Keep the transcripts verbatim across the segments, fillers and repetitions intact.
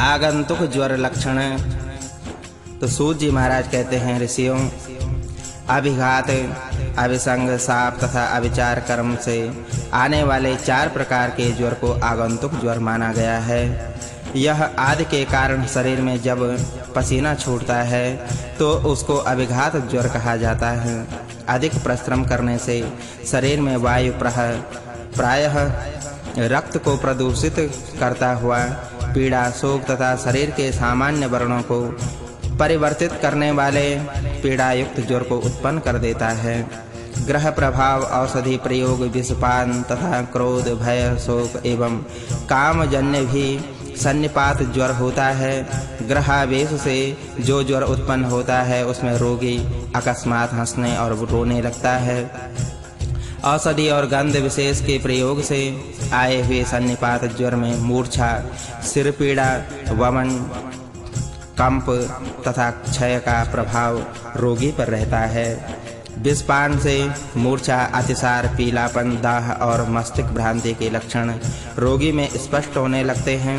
आगंतुक ज्वर लक्षण। तो सूत जी महाराज कहते हैं, ऋषियों अभिघात, अभिसंग, साप तथा अभिचार कर्म से आने वाले चार प्रकार के ज्वर को आगंतुक ज्वर माना गया है। यह आदि के कारण शरीर में जब पसीना छूटता है तो उसको अभिघात ज्वर कहा जाता है। अधिक परिश्रम करने से शरीर में वायु प्रायः रक्त को प्रदूषित करता हुआ पीड़ा, शोक तथा शरीर के सामान्य वर्णों को परिवर्तित करने वाले पीड़ायुक्त ज्वर को उत्पन्न कर देता है। ग्रह प्रभाव, औषधि प्रयोग, विषपान तथा क्रोध, भय, शोक एवं कामजन्य भी सन्निपात ज्वर होता है। ग्रहावेश से जो ज्वर उत्पन्न होता है उसमें रोगी अकस्मात हंसने और रोने लगता है। औषधि और गंध विशेष के प्रयोग से आए हुए सन्निपात ज्वर में मूर्छा, सिर पीड़ा, वमन, कंप तथा क्षय का प्रभाव रोगी पर रहता है। विषपान से मूर्छा, अतिसार, पीलापन, दाह और मस्तिष्क भ्रांति के लक्षण रोगी में स्पष्ट होने लगते हैं।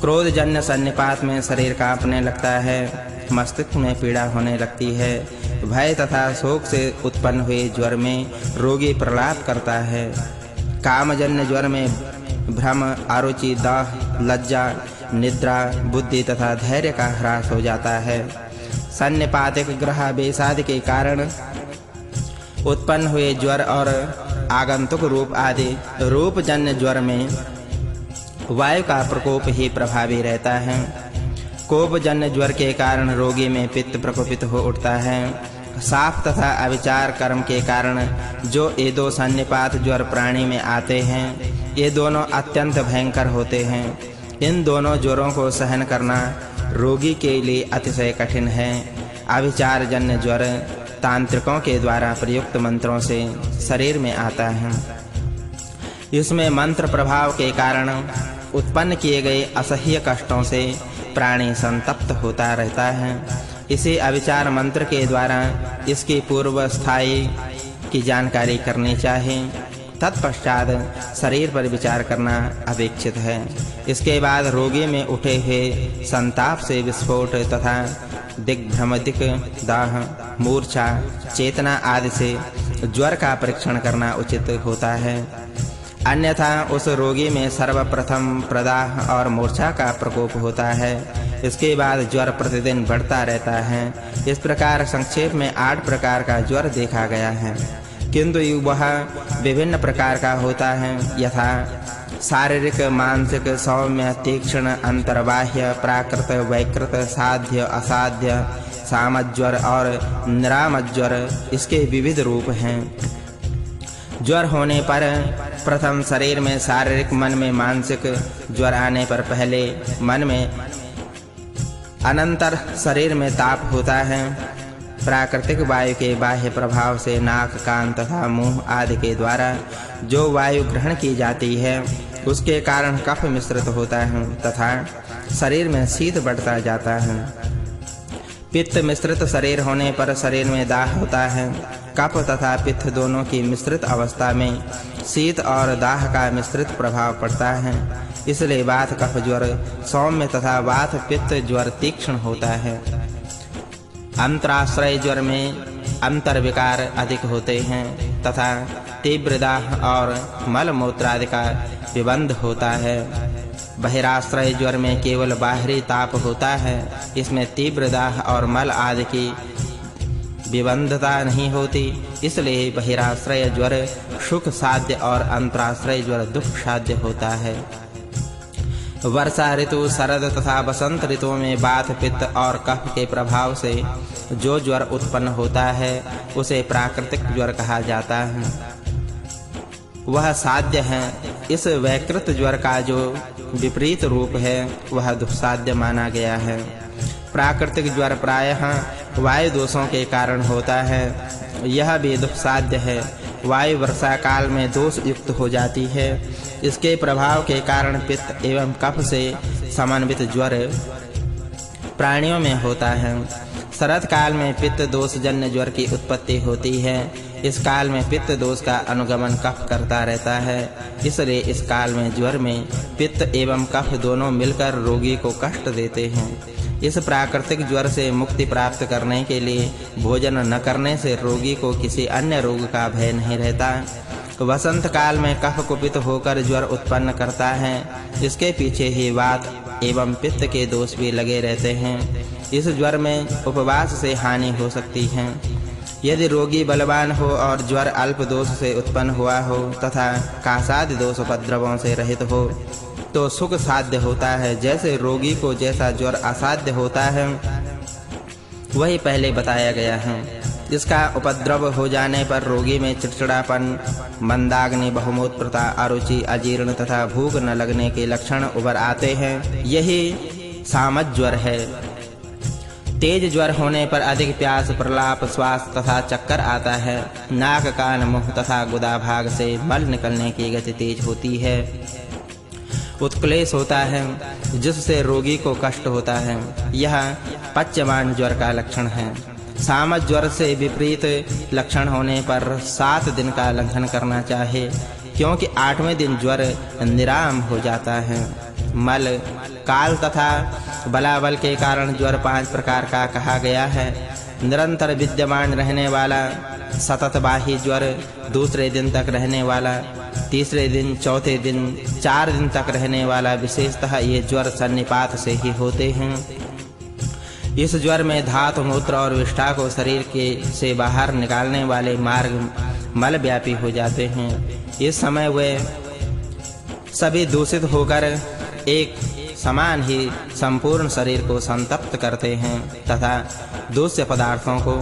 क्रोधजन्य सन्निपात में शरीर कांपने लगता है, मस्तिष्क में पीड़ा होने लगती है। भय तथा शोक से उत्पन्न हुए ज्वर में रोगी प्रलाप करता है। कामजन्य ज्वर में भ्रम, आरुचि, दाह, लज्जा, निद्रा, बुद्धि तथा धैर्य का ह्रास हो जाता है। सन्निपातिक, ग्रहावेश आदि के कारण उत्पन्न हुए ज्वर और आगंतुक रूप आदि रूपजन्य ज्वर में वायु का प्रकोप ही प्रभावी रहता है। कोपजन्य ज्वर के कारण रोगी में पित्त प्रकोपित हो उठता है। साप तथा अविचार कर्म के कारण जो ये दो सन्निपात ज्वर प्राणी में आते हैं, ये दोनों अत्यंत भयंकर होते हैं। इन दोनों ज्वरों को सहन करना रोगी के लिए अतिशय कठिन है। अभिचार जन्य ज्वर तांत्रिकों के द्वारा प्रयुक्त मंत्रों से शरीर में आता है। इसमें मंत्र प्रभाव के कारण उत्पन्न किए गए असह्य कष्टों से प्राणी संतप्त होता रहता है। इसे अभिचार मंत्र के द्वारा इसकी पूर्व स्थायी की जानकारी करनी चाहिए। तत्पश्चात शरीर पर विचार करना अपेक्षित है। इसके बाद रोगी में उठे हुए संताप से विस्फोट तथा दिग्भ्रमिक, दाह, मूर्छा, चेतना आदि से ज्वर का परीक्षण करना उचित होता है। अन्यथा उस रोगी में सर्वप्रथम प्रदाह और मूर्छा का प्रकोप होता है। इसके बाद ज्वर प्रतिदिन बढ़ता रहता है। इस प्रकार संक्षेप में आठ प्रकार का ज्वर देखा गया है, किंतु वह विभिन्न प्रकार का होता है, यथा शारीरिक, मानसिक, सौम्य, तीक्ष्ण, अंतर्बाह्य, प्राकृत, वैकृत, साध्य, असाध्य, सामज्वर और निरामज्वर। इसके विविध रूप हैं। ज्वर होने पर प्रथम शरीर में शारीरिक, मन में मानसिक, ज्वर आने पर पहले मन में, अनंतर शरीर में ताप होता है। प्राकृतिक वायु के बाह्य प्रभाव से नाक, कान तथा मुंह आदि के द्वारा जो वायु ग्रहण की जाती है उसके कारण कफ मिश्रित होता है तथा शरीर में शीत बढ़ता जाता है। पित्त मिश्रित शरीर होने पर शरीर में दाह होता है। कफ तथा पित्त दोनों की मिश्रित अवस्था में शीत और दाह का मिश्रित प्रभाव पड़ता है। इसलिए वात कफ ज्वर सौम्य तथा वात पित्त ज्वर तीक्ष्ण होता है। अंतराश्रय ज्वर में अंतर विकार अधिक होते हैं तथा तीव्र दाह और मल मूत्र आदि का विबंध होता है। बहिराश्रय ज्वर में केवल बाहरी ताप होता है। इसमें तीव्र दाह और मल आदि की विबंधता नहीं होती। इसलिए बहिराश्रय ज्वर सुख साध्य और अंतराश्रय ज्वर दुख साध्य होता है। वर्षा ऋतु, शरद तथा बसंत ऋतुओं में बात, पित्त और कफ के प्रभाव से जो ज्वर उत्पन्न होता है उसे प्राकृतिक ज्वर कहा जाता है। वह साध्य है। इस वैकृत ज्वर का जो विपरीत रूप है वह दुस्साध्य माना गया है। प्राकृतिक ज्वर प्रायः वायु दोषों के कारण होता है। यह भी दुस्साध्य है। वायु वर्षा काल में दोष युक्त हो जाती है। इसके प्रभाव के कारण पित्त एवं कफ से समन्वित ज्वर प्राणियों में होता है। शरद काल में पित्त दोष जन्य ज्वर की उत्पत्ति होती है। इस काल में पित्त दोष का अनुगमन कफ करता रहता है, इसलिए इस काल में ज्वर में पित्त एवं कफ दोनों मिलकर रोगी को कष्ट देते हैं। इस प्राकृतिक ज्वर से मुक्ति प्राप्त करने के लिए भोजन न करने से रोगी को किसी अन्य रोग का भय नहीं रहता। वसंत काल में कफ कुपित होकर ज्वर उत्पन्न करता है, इसके पीछे ही वात एवं पित्त के दोष भी लगे रहते हैं। इस ज्वर में उपवास से हानि हो सकती है। यदि रोगी बलवान हो और ज्वर अल्प दोष से उत्पन्न हुआ हो तथा कासाद दोष उपद्रवों से रहित हो तो सुख साध्य होता है। जैसे रोगी को जैसा ज्वर असाध्य होता है वही पहले बताया गया है। इसका उपद्रव हो जाने पर रोगी में चिड़चिड़ापन, मंदाग्नि, बहुमूत्रता, अरुचि, अजीर्ण तथा भूख न लगने के लक्षण उभर आते हैं। यही सामज ज्वर है। तेज ज्वर होने पर अधिक प्यास, प्रलाप, श्वास तथा चक्कर आता है। नाक, कान, मुंह तथा गुदा भाग से मल निकलने की गति तेज होती है। उत्क्लेश होता है जिससे रोगी को कष्ट होता है। यह पच्यमान ज्वर का लक्षण है। सामज ज्वर से विपरीत लक्षण होने पर सात दिन का लंघन करना चाहिए, क्योंकि आठवें दिन ज्वर निराम हो जाता है। मल, काल तथा बलाबल के कारण ज्वर पांच प्रकार का कहा गया है। निरंतर विद्यमान रहने वाला सततबाही ज्वर, दूसरे दिन तक रहने वाला, तीसरे दिन, चौथे दिन, चार दिन तक रहने वाला, विशेषतः ये ज्वर सन्निपात से ही होते हैं। इस ज्वर में धातु, मूत्र और विष्ठा को शरीर के से बाहर निकालने वाले मार्ग मल व्यापी हो जाते हैं। इस समय वे सभी दूषित होकर एक समान ही संपूर्ण शरीर को संतप्त करते हैं तथा दूसरे पदार्थों को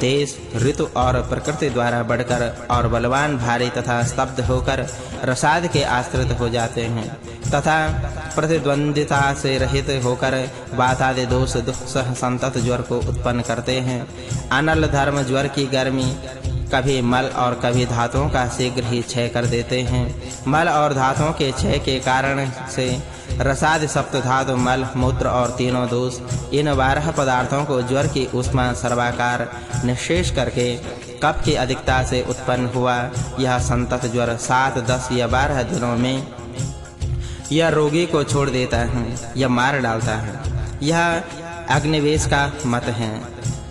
देश, ऋतु और प्रकृति द्वारा बढ़कर और बलवान, भारी तथा स्तब्ध होकर रसाद के आश्रित हो जाते हैं तथा प्रतिद्वंदिता से रहित होकर वातादि दोष दुख सह संतत ज्वर को उत्पन्न करते हैं। अनल धर्म ज्वर की गर्मी कभी मल और कभी धातुओं का शीघ्र ही क्षय कर देते हैं। मल और धातुओं के क्षय के कारण से रसाद, सप्त धातु, मल, मूत्र और तीनों दोष, इन बारह पदार्थों को ज्वर की उष्मा सर्वाकार निशेष करके कफ की अधिकता से उत्पन्न हुआ यह संतत ज्वर सात, दस या बारह दिनों में यह रोगी को छोड़ देता है या मार डालता है। यह अग्निवेश का मत है।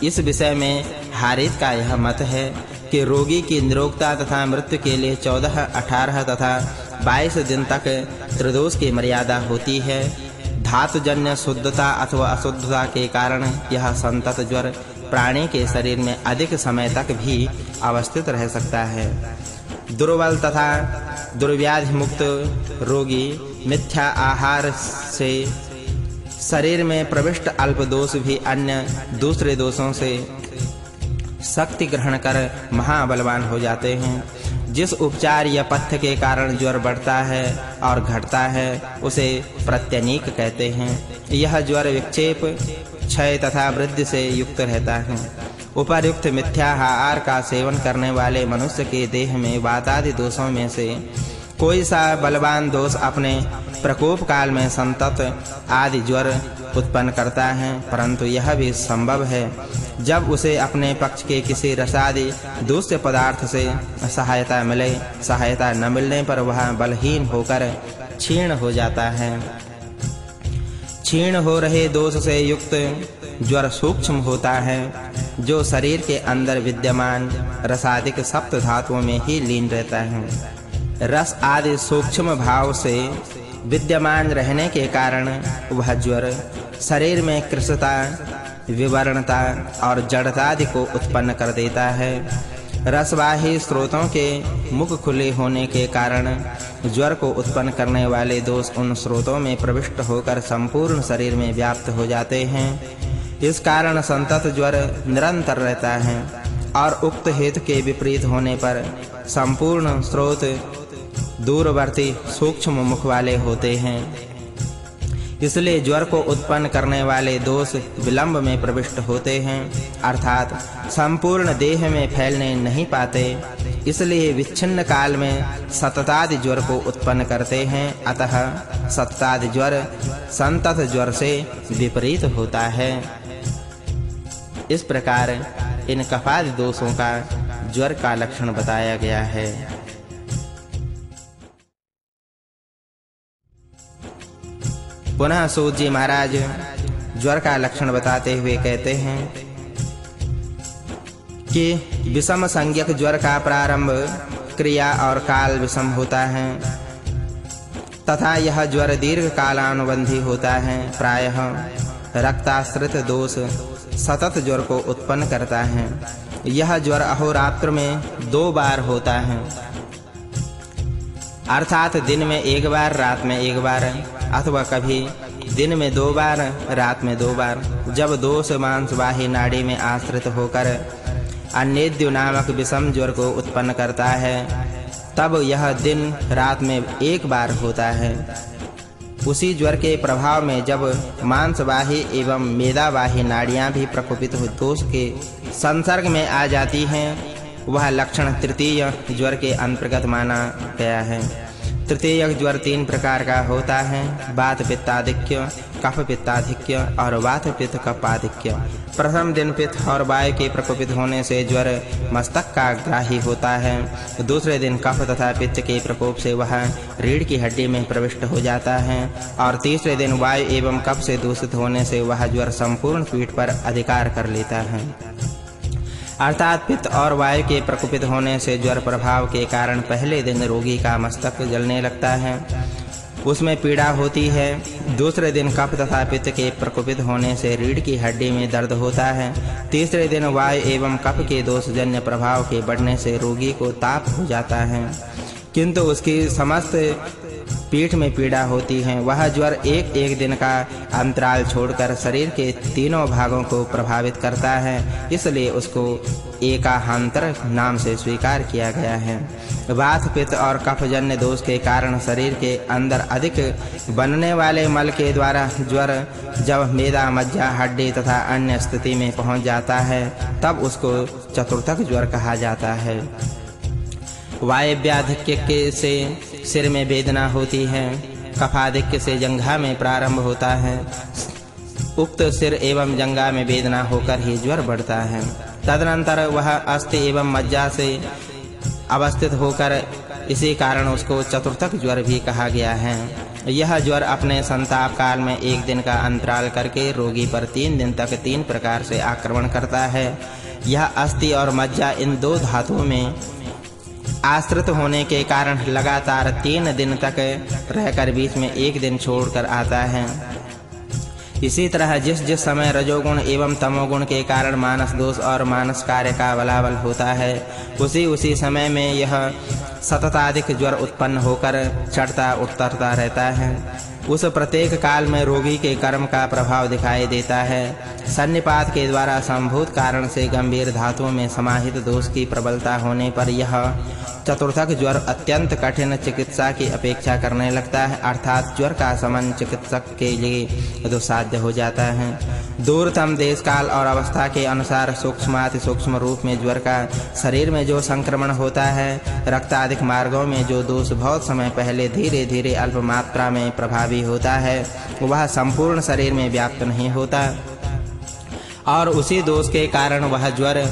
इस विषय में हारित का यह मत है कि रोगी की निरोगता तथा मृत्यु के लिए चौदह, अठारह तथा बाईस दिन तक त्रिदोष की मर्यादा होती है। धातुजन्य शुद्धता अथवा अशुद्धता के कारण यह संतत ज्वर प्राणी के शरीर में अधिक समय तक भी अवस्थित रह सकता है। दुर्बल तथा दुर्व्याधि मुक्त रोगी मिथ्या आहार से शरीर में प्रविष्ट अल्प दोष भी अन्य दूसरे दोषों से शक्ति ग्रहण कर महाबलवान हो जाते हैं। जिस उपचार या पथ्य के कारण ज्वर बढ़ता है और घटता है उसे प्रत्यनीक कहते हैं। यह ज्वर विक्षेप, क्षय तथा वृद्धि से युक्त रहता है। उपर्युक्त मिथ्याहार का सेवन करने वाले मनुष्य के देह में वातादि दोषों में से कोई सा बलवान दोष अपने प्रकोप काल में संतत आदि ज्वर उत्पन्न करता है, परंतु यह भी संभव है जब उसे अपने पक्ष के किसी रसादि दूसरे पदार्थ से सहायता मिले। सहायता न मिलने पर वह बलहीन होकर क्षीण हो जाता है। क्षीण हो रहे दोष से युक्त ज्वर सूक्ष्म होता है, जो शरीर के अंदर विद्यमान रसादिक सप्त धातुओं में ही लीन रहता है। रस आदि सूक्ष्म भाव से विद्यमान रहने के कारण वह ज्वर शरीर में कृशता, विवरणता और जड़ता आदि को उत्पन्न कर देता है। रसवाही स्रोतों के मुख खुले होने के कारण ज्वर को उत्पन्न करने वाले दोष उन स्रोतों में प्रविष्ट होकर संपूर्ण शरीर में व्याप्त हो जाते हैं। इस कारण संतत ज्वर निरंतर रहता है और उक्त हेतु के विपरीत होने पर संपूर्ण स्रोत दूरवर्ती सूक्ष्म मुख वाले होते हैं। इसलिए ज्वर को उत्पन्न करने वाले दोष विलंब में प्रविष्ट होते हैं, अर्थात संपूर्ण देह में फैलने नहीं पाते, इसलिए विच्छिन्न काल में सततादि ज्वर को उत्पन्न करते हैं। अतः सततादि ज्वर संतत ज्वर से विपरीत होता है। इस प्रकार इन कफाद दोषों का ज्वर का लक्षण बताया गया है। पुनः सूत जी महाराज ज्वर का लक्षण बताते हुए कहते हैं कि विषम संज्ञक ज्वर का प्रारंभ क्रिया और काल विषम होता है तथा यह ज्वर दीर्घ कालानुबंधी होता है। प्रायः रक्ताश्रित दोष सतत ज्वर को उत्पन्न करता है। यह ज्वर अहोरात्र में दो बार होता है, अर्थात दिन में एक बार, रात में एक बार, अथवा कभी दिन में दो बार, रात में दो बार, जब दोष मांसवाही नाड़ी में आश्रित होकर अनेद्यु नामक विषम ज्वर को उत्पन्न करता है, तब यह दिन रात में एक बार होता है। उसी ज्वर के प्रभाव में जब मांसवाही एवं मेदावाही नाड़ियां भी प्रकोपित हो दोष के संसर्ग में आ जाती हैं, वह लक्षण तृतीय ज्वर के अंतर्गत माना गया है। तृतीय ज्वर तीन प्रकार का होता है, वात पित्ताधिक्य, कफ पित्ताधिक्य और वात पित्त कपाधिक्य। प्रथम दिन पित्त और वायु के प्रकोपित होने से ज्वर मस्तक का ग्राही होता है। दूसरे दिन कफ तथा पित्त के प्रकोप से वह रीढ़ की हड्डी में प्रविष्ट हो जाता है और तीसरे दिन वायु एवं कफ से दूषित होने से वह ज्वर संपूर्ण पीठ पर अधिकार कर लेता है। अर्थात पित्त और वायु के प्रकोपित होने से ज्वर प्रभाव के कारण पहले दिन रोगी का मस्तक जलने लगता है, उसमें पीड़ा होती है। दूसरे दिन कफ तथा पित्त के प्रकोपित होने से रीढ़ की हड्डी में दर्द होता है। तीसरे दिन वायु एवं कफ के दोषजन्य प्रभाव के बढ़ने से रोगी को ताप हो जाता है, किंतु उसकी समस्त पीठ में पीड़ा होती है। वह ज्वर एक एक दिन का अंतराल छोड़कर शरीर के तीनों भागों को प्रभावित करता है, इसलिए उसको एकाहांतर नाम से स्वीकार किया गया है। वात पित्त और कफजन्य दोष के कारण शरीर के अंदर अधिक बनने वाले मल के द्वारा ज्वर जब मेदा मज्जा हड्डी तथा अन्य स्थिति में पहुंच जाता है, तब उसको चतुर्थक ज्वर कहा जाता है। वायव्याधिक्य के से सिर में वेदना होती है, कफाधिक्य से जंघा में प्रारंभ होता है। उक्त सिर एवं जंघा में वेदना होकर ही ज्वर बढ़ता है। तदनंतर वह अस्थि एवं मज्जा से अवस्थित होकर, इसी कारण उसको चतुर्थक ज्वर भी कहा गया है। यह ज्वर अपने संताप काल में एक दिन का अंतराल करके रोगी पर तीन दिन तक तीन प्रकार से आक्रमण करता है। यह अस्थि और मज्जा इन दो धातुओं में आश्रित होने के कारण लगातार तीन दिन तक रहकर बीच में एक दिन छोड़कर आता है। इसी तरह जिस जिस समय रजोगुण एवं तमोगुण के कारण मानस दोष और मानस कार्य का बलाबल होता है, उसी उसी समय में यह सतताधिक ज्वर उत्पन्न होकर चढ़ता उतरता रहता है। उस प्रत्येक काल में रोगी के कर्म का प्रभाव दिखाई देता है। सन्निपात के द्वारा संभूत कारण से गंभीर धातुओं में समाहित दोष की प्रबलता होने पर यह चतुर्थक ज्वर अत्यंत कठिन चिकित्सा की अपेक्षा करने लगता है, अर्थात ज्वर का समन चिकित्सक के लिए दुस्साध्य हो जाता है। दूरतम देश काल और अवस्था के अनुसार सूक्ष्माति सूक्ष्म रूप में ज्वर का शरीर में जो संक्रमण होता है, रक्ताधिक मार्गों में जो दोष बहुत समय पहले धीरे धीरे अल्प मात्रा में प्रभावी होता है, वह संपूर्ण शरीर में व्याप्त नहीं होता और उसी दोष के कारण वह ज्वर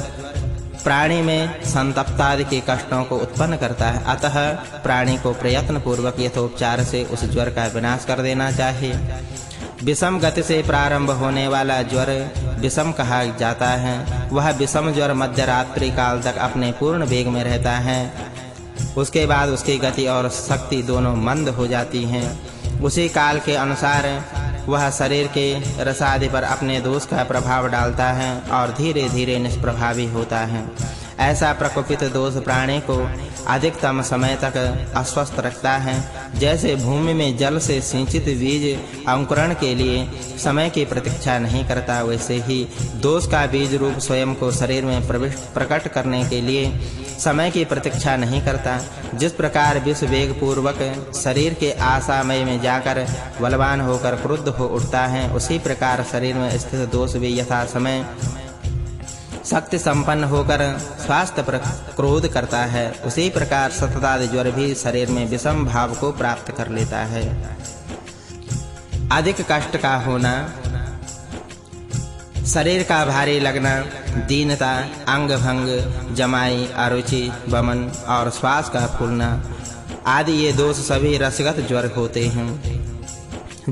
प्राणी में संतप्तादि के कष्टों को उत्पन्न करता है। अतः प्राणी को प्रयत्न पूर्वक यथोपचार से उस ज्वर का विनाश कर देना चाहिए। विषम गति से प्रारंभ होने वाला ज्वर विषम कहा जाता है। वह विषम ज्वर मध्यरात्रि काल तक अपने पूर्ण वेग में रहता है, उसके बाद उसकी गति और शक्ति दोनों मंद हो जाती हैं। उसी काल के अनुसार वह शरीर के रसादि पर अपने दोष का प्रभाव डालता है और धीरे धीरे निष्प्रभावी होता है। ऐसा प्रकोपित दोष प्राणी को अधिकतम समय तक अस्वस्थ रखता है। जैसे भूमि में जल से सिंचित बीज अंकुरण के लिए समय की प्रतीक्षा नहीं करता, वैसे ही दोष का बीज रूप स्वयं को शरीर में प्रविष्ट प्रकट करने के लिए समय की प्रतीक्षा नहीं करता। जिस प्रकार विष वेग पूर्वक शरीर के आशामय में जाकर बलवान होकर क्रुद्ध हो उठता है, उसी प्रकार शरीर में स्थित दोष भी यथा समय शक्ति संपन्न होकर स्वास्थ्य पर क्रोध करता है। उसी प्रकार सततादि ज्वर भी शरीर में विषम भाव को प्राप्त कर लेता है। अधिक कष्ट का होना शरीर का भारी लगना, दीनता, अंग भंग, जमाई, अरुचि, बमन और श्वास का फूलना आदि ये दोष सभी रसगत ज्वर होते हैं।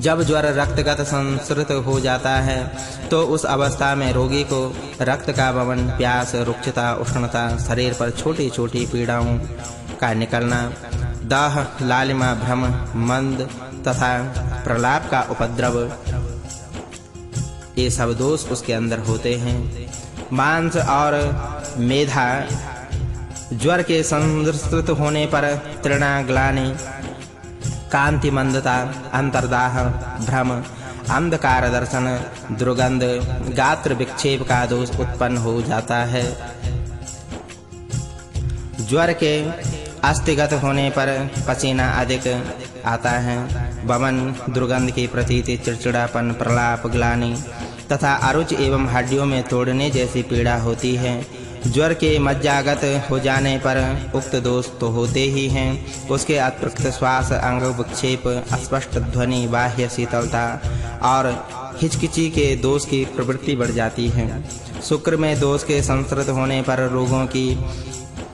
जब ज्वर रक्तगत संसृत हो जाता है तो उस अवस्था में रोगी को रक्त का बमन, प्यास, रुक्षता, उष्णता, शरीर पर छोटी छोटी पीड़ाओं का निकलना, दाह, लालिमा, भ्रम, मंद तथा प्रलाप का उपद्रव, ये सब दोष उसके अंदर होते हैं। मांस और मेधा ज्वर के संसृत होने पर तृणा, ग्लानि, कांति मंदता, अंतर्दाह, भ्रम, अंधकार दर्शन, दुर्गंध, गात्र विक्षेप का दोष उत्पन्न हो जाता है। ज्वर के अस्थिगत होने पर पसीना अधिक आता है, बमन, दुर्गंध की प्रतीति, चिड़चिड़ापन, प्रलाप, ग्लानि तथा अरुचि एवं हड्डियों में तोड़ने जैसी पीड़ा होती है। ज्वर के मज्जागत हो जाने पर उक्त दोष तो होते ही हैं, उसके अतिरिक्त श्वास, अंग विक्षेप, स्पष्ट ध्वनि, बाह्य शीतलता और हिचकिची के दोष की प्रवृत्ति बढ़ जाती है। शुक्र में दोष के संसृत होने पर रोगों की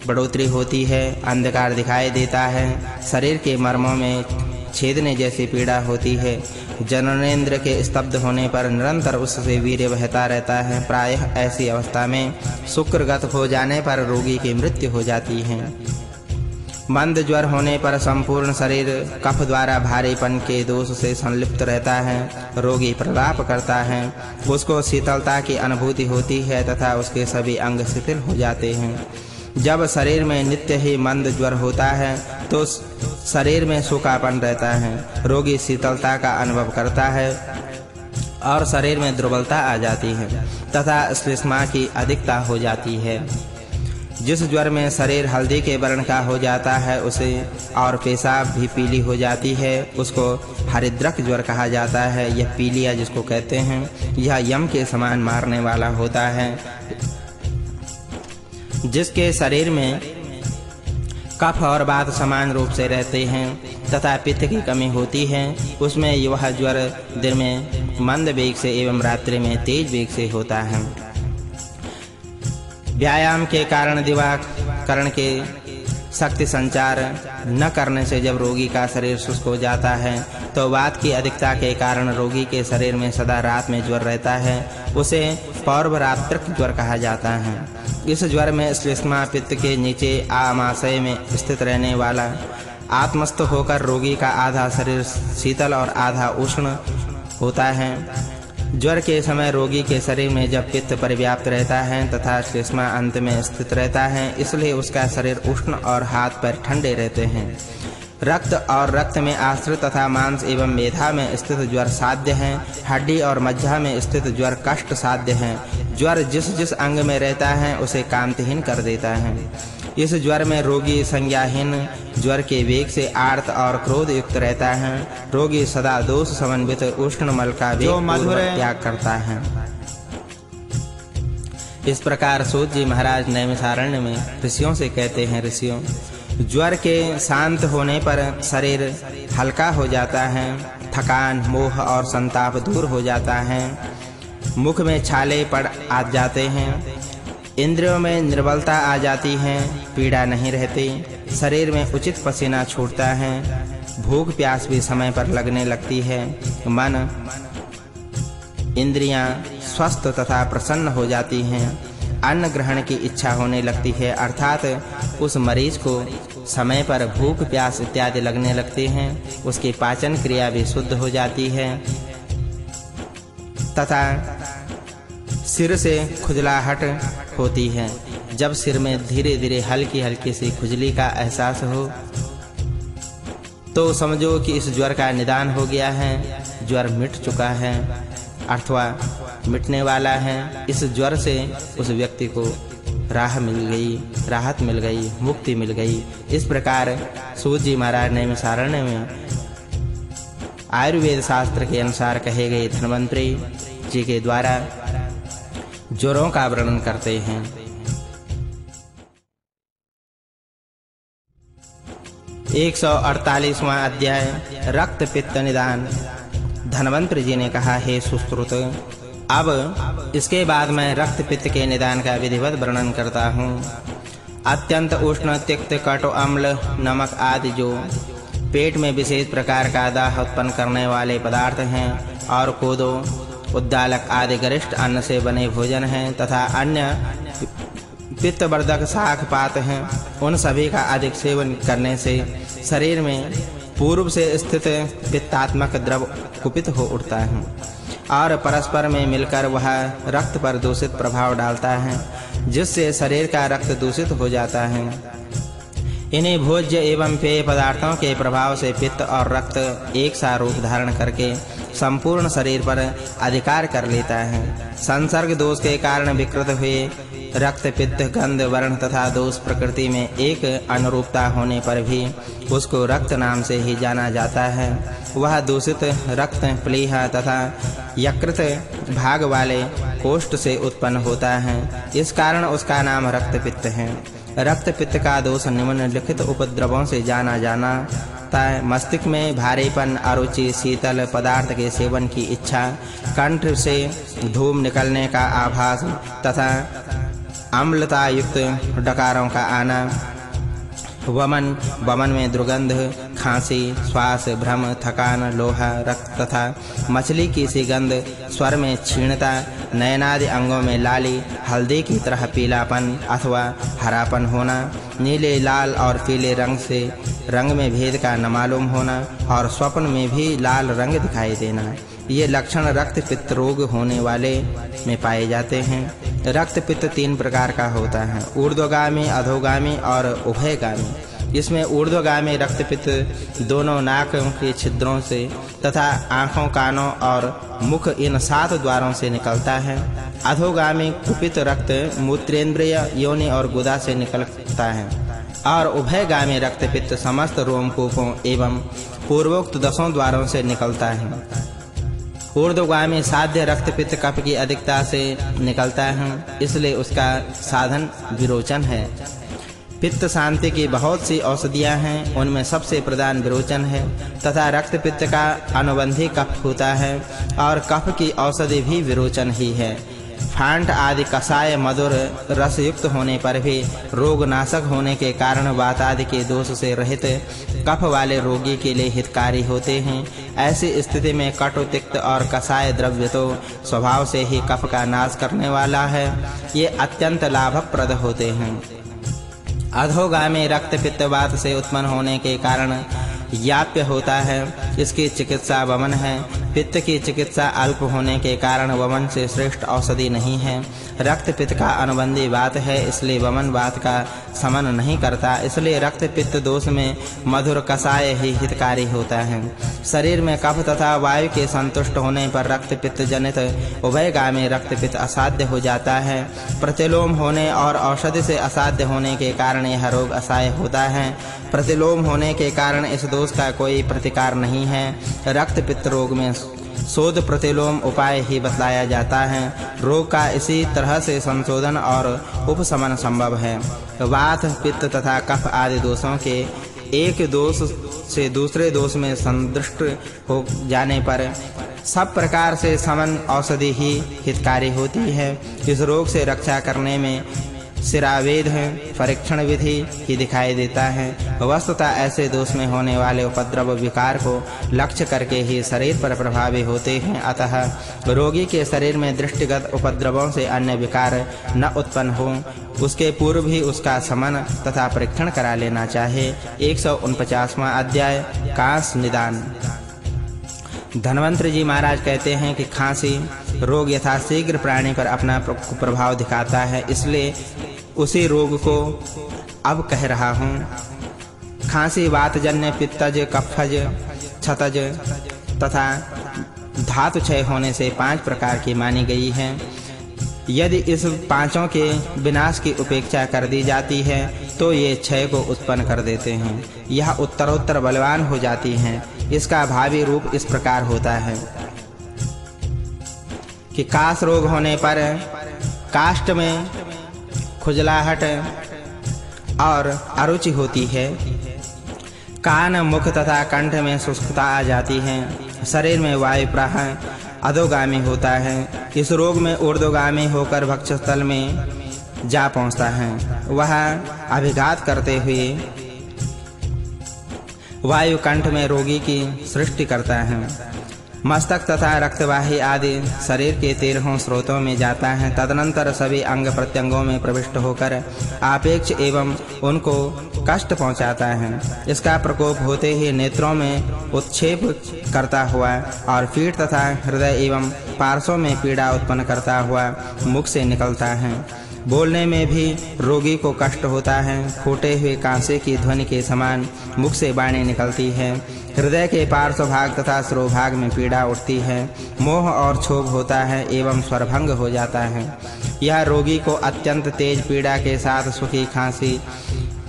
बढ़ोतरी होती है, अंधकार दिखाई देता है, शरीर के मर्मों में छेदने जैसी पीड़ा होती है। जननेंद्र के स्तब्ध होने पर निरंतर उससे वीर्य बहता रहता है। प्रायः ऐसी अवस्था में शुक्रगत हो जाने पर रोगी की मृत्यु हो जाती है। मंद ज्वर होने पर संपूर्ण शरीर कफ द्वारा भारीपन के दोष से संलिप्त रहता है, रोगी प्रलाप करता है, उसको शीतलता की अनुभूति होती है तथा उसके सभी अंग शिथिल हो जाते हैं। जब शरीर में नित्य ही मंद ज्वर होता है तो शरीर में सूखापन रहता है, रोगी शीतलता का अनुभव करता है और शरीर में दुर्बलता आ जाती है तथा श्लेष्मा की अधिकता हो जाती है। जिस ज्वर में शरीर हल्दी के वर्ण का हो जाता है उसे और पेशाब भी पीली हो जाती है, उसको हरिद्रक ज्वर कहा जाता है। यह पीलिया जिसको कहते हैं, यह यम के समान मारने वाला होता है। जिसके शरीर में कफ और बात समान रूप से रहते हैं तथा पित्त की कमी होती है, उसमें यह ज्वर दिन में मंद वेग से एवं रात्रि में तेज वेग से होता है। व्यायाम के कारण दिवाकरण के शक्ति संचार न करने से जब रोगी का शरीर शुष्क हो जाता है तो वात की अधिकता के कारण रोगी के शरीर में सदा रात में ज्वर रहता है, उसे पौर्वरात्रिक ज्वर कहा जाता है। इस ज्वर में श्लेष्मा, पित्त के नीचे आमाशय में स्थित रहने वाला, आत्मस्थ होकर रोगी का आधा शरीर शीतल और आधा उष्ण होता है। ज्वर के समय रोगी के शरीर में जब पित्त परिव्याप्त रहता है तथा श्लेष्मा अंत में स्थित रहता है, इसलिए उसका शरीर उष्ण और हाथ पैर ठंडे रहते हैं। रक्त और रक्त में आश्रित तथा मांस एवं मेधा में स्थित ज्वर साध्य हैं। हड्डी और मज्जा में स्थित ज्वर कष्ट साध्य हैं। ज्वर जिस जिस अंग में रहता है उसे कांतिहीन कर देता है। इस ज्वर में रोगी संज्ञाहीन, ज्वर के वेग से आर्त और क्रोध युक्त रहता है। रोगी सदा दोष समन्वित उष्ण मल का भी त्याग करता है। इस प्रकार सूत जी महाराज नैमिषारण्य में ऋषियों से कहते हैं, ऋषियों, ज्वर के शांत होने पर शरीर हल्का हो जाता है, थकान, मोह और संताप दूर हो जाता है, मुख में छाले पड़ आ जाते हैं, इंद्रियों में निर्बलता आ जाती है, पीड़ा नहीं रहती, शरीर में उचित पसीना छूटता है, भूख प्यास भी समय पर लगने लगती है, मन, इंद्रियां स्वस्थ तथा प्रसन्न हो जाती हैं, अन्न ग्रहण की इच्छा होने लगती है, अर्थात उस मरीज को समय पर भूख, प्यास इत्यादि लगने लगते हैं, उसकी पाचन क्रिया भी शुद्ध हो जाती है तथा सिर से खुजलाहट होती है। जब सिर में धीरे धीरे हल्की हल्की सी खुजली का एहसास हो तो समझो कि इस ज्वर का निदान हो गया है, ज्वर मिट चुका है अथवा मिटने वाला है। इस ज्वर से उस व्यक्ति को राह मिल गई, राहत मिल गई, मुक्ति मिल गई। इस प्रकार सूत जी महाराज नैमिषारण्य में आयुर्वेद शास्त्र के अनुसार कहे गए धन्वंतरी जी के द्वारा ज्वरों का वर्णन करते हैं। एक सौ अड़तालीसवां अध्याय रक्त पित्त निदान। धन्वंतरी जी ने कहा, हे सुश्रुत, अब इसके बाद मैं रक्त पित्त के निदान का विधिवत वर्णन करता हूँ। अत्यंत उष्ण त्यक्त कटु अम्ल नमक आदि जो पेट में विशेष प्रकार का दाह उत्पन्न करने वाले पदार्थ हैं और कोदो उद्दालक आदि गरिष्ठ अन्न से बने भोजन हैं तथा अन्य पित्तवर्धक शाख पात हैं, उन सभी का अधिक सेवन करने से शरीर में पूर्व से स्थित पित्तात्मक द्रव कुपित हो उठता है और परस्पर में मिलकर वह रक्त पर दूषित प्रभाव डालता है, जिससे शरीर का रक्त दूषित हो जाता है। इन्हें भोज्य एवं पेय पदार्थों के प्रभाव से पित्त और रक्त एक सा रूप धारण करके संपूर्ण शरीर पर अधिकार कर लेता है। संसर्ग दोष के कारण विकृत हुए रक्त पित्त गंध वर्ण तथा दोष प्रकृति में एक अनुरूपता होने पर भी उसको रक्त नाम से ही जाना जाता है। वह दूषित रक्त प्लीह तथा यकृत भाग वाले कोष्ठ से उत्पन्न होता है, इस कारण उसका नाम रक्त पित्त है। रक्त पित्त का दोष निम्नलिखित उपद्रवों से जाना जाना मस्तिष्क में भारीपन, अरुचि, शीतल पदार्थ के सेवन की इच्छा, कंठ से धूम निकलने का आभास तथा अम्लता युक्त डकारों का आना, वमन वमन में दुर्गंध, खांसी, श्वास भ्रम, थकान, लोहा रक्त तथा मछली की सी गंध, स्वर में क्षीणता, नयनादि अंगों में लाली, हल्दी की तरह पीलापन अथवा हरापन होना, नीले लाल और पीले रंग से रंग में भेद का न मालूम होना और स्वप्न में भी लाल रंग दिखाई देना, ये लक्षण रक्त पित्त रोग होने वाले में पाए जाते हैं। रक्त पित्त तीन प्रकार का होता है, ऊर्ध्वगामी, अधोगामी और उभयगामी। इसमें ऊर्ध्वगामी रक्त पित्त दोनों नाक के छिद्रों से तथा आँखों, कानों और मुख इन सात द्वारों से निकलता है। अधोगामी कुपित रक्त मूत्रेंद्रिय, योनि और गुदा से निकलता है और उभयगामी रक्त पित्त समस्त रोमकूपों एवं पूर्वोक्त दसों द्वारों से निकलता है। ऊर्ध्वगामी साध्य रक्त पित्त कफ की अधिकता से निकलता है, इसलिए उसका साधन विरोचन है। पित्त शांति की बहुत सी औषधियाँ हैं, उनमें सबसे प्रधान विरोचन है तथा रक्त पित्त का अनुबंधी कफ होता है और कफ की औषधि भी विरोचन ही है। फांट आदि कषाय मधुर रसयुक्त होने पर भी रोगनाशक होने के कारण वात आदि के दोष से रहित कफ वाले रोगी के लिए हितकारी होते हैं। ऐसी स्थिति में कटु, तिक्त और कषाय द्रव्य तो स्वभाव से ही कफ का नाश करने वाला है, ये अत्यंत लाभप्रद होते हैं। अधोगामी रक्त पित्त वात से उत्पन्न होने के कारण याप्य होता है, इसकी चिकित्सा वमन है। पित्त की चिकित्सा अल्प होने के कारण वमन से श्रेष्ठ औषधि नहीं है। रक्त पित्त का अनुबंधी वात है, इसलिए वमन वात का समन नहीं करता, इसलिए रक्त पित्त दोष में मधुर कषाय ही हितकारी होता है। शरीर में कफ तथा वायु के संतुष्ट होने पर रक्त पित्त जनित उभयगामी रक्त पित्त असाध्य हो जाता है। प्रतिलोम होने और औषधि से असाध्य होने के कारण यह रोग असह्य होता है। प्रतिलोम होने के कारण इस दोष का कोई प्रतिकार नहीं है। रक्त पित्त रोग में शोध प्रतिलोम उपाय ही बतलाया जाता है। रोग का इसी तरह से संशोधन और उपशमन संभव है। वात, पित्त तथा कफ आदि दोषों के एक दोष से दूसरे दोष में संदृष्ट हो जाने पर सब प्रकार से समन औषधि ही हितकारी होती है। इस रोग से रक्षा करने में सिरावेद है परीक्षण विधि ही दिखाई देता है। वस्तुतः ऐसे दोष में होने वाले उपद्रव विकार को लक्ष्य करके ही शरीर पर प्रभावी होते हैं, अतः रोगी के शरीर में दृष्टिगत उपद्रवों से अन्य विकार न उत्पन्न हों, उसके पूर्व ही उसका समन तथा परीक्षण करा लेना चाहिए। एक सौ उनपचासवां अध्याय, कांस निदान। धन्वंतरि जी महाराज कहते हैं कि खांसी रोग यथाशीघ्र प्राणी पर अपना प्रभाव दिखाता है, इसलिए उसी रोग को अब कह रहा हूँ। खांसी वातजन्य, पित्तज, कफज, छतज तथा धातु क्षय होने से पांच प्रकार की मानी गई है। यदि इस पांचों के विनाश की उपेक्षा कर दी जाती है तो ये क्षय को उत्पन्न कर देते हैं। यह उत्तरोत्तर बलवान हो जाती हैं। इसका भावी रूप इस प्रकार होता है कि कास रोग होने पर काष्ठ में खुजलाहट और अरुचि होती है। कान, मुख तथा कंठ में शुष्कता आ जाती है। शरीर में वायु प्रवाह अधोगामी होता है। इस रोग में ऊर्ध्वगामी होकर वक्षस्थल में जा पहुंचता है। वह अभिघात करते हुए वायु कंठ में रोगी की सृष्टि करता है। मस्तक तथा रक्तवाही आदि शरीर के तेरहों स्रोतों में जाता है। तदनंतर सभी अंग प्रत्यंगों में प्रविष्ट होकर आपेक्ष एवं उनको कष्ट पहुंचाता है। इसका प्रकोप होते ही नेत्रों में उत्क्षेप करता हुआ और पीठ तथा हृदय एवं पार्श्वों में पीड़ा उत्पन्न करता हुआ मुख से निकलता है। बोलने में भी रोगी को कष्ट होता है। फूटे हुए कांसे की ध्वनि के समान मुख से वाणी निकलती है। हृदय के पार्श्व भाग तथा सरोभाग में पीड़ा उठती है। मोह और क्षोभ होता है एवं स्वरभंग हो जाता है। यह रोगी को अत्यंत तेज पीड़ा के साथ सूखी खांसी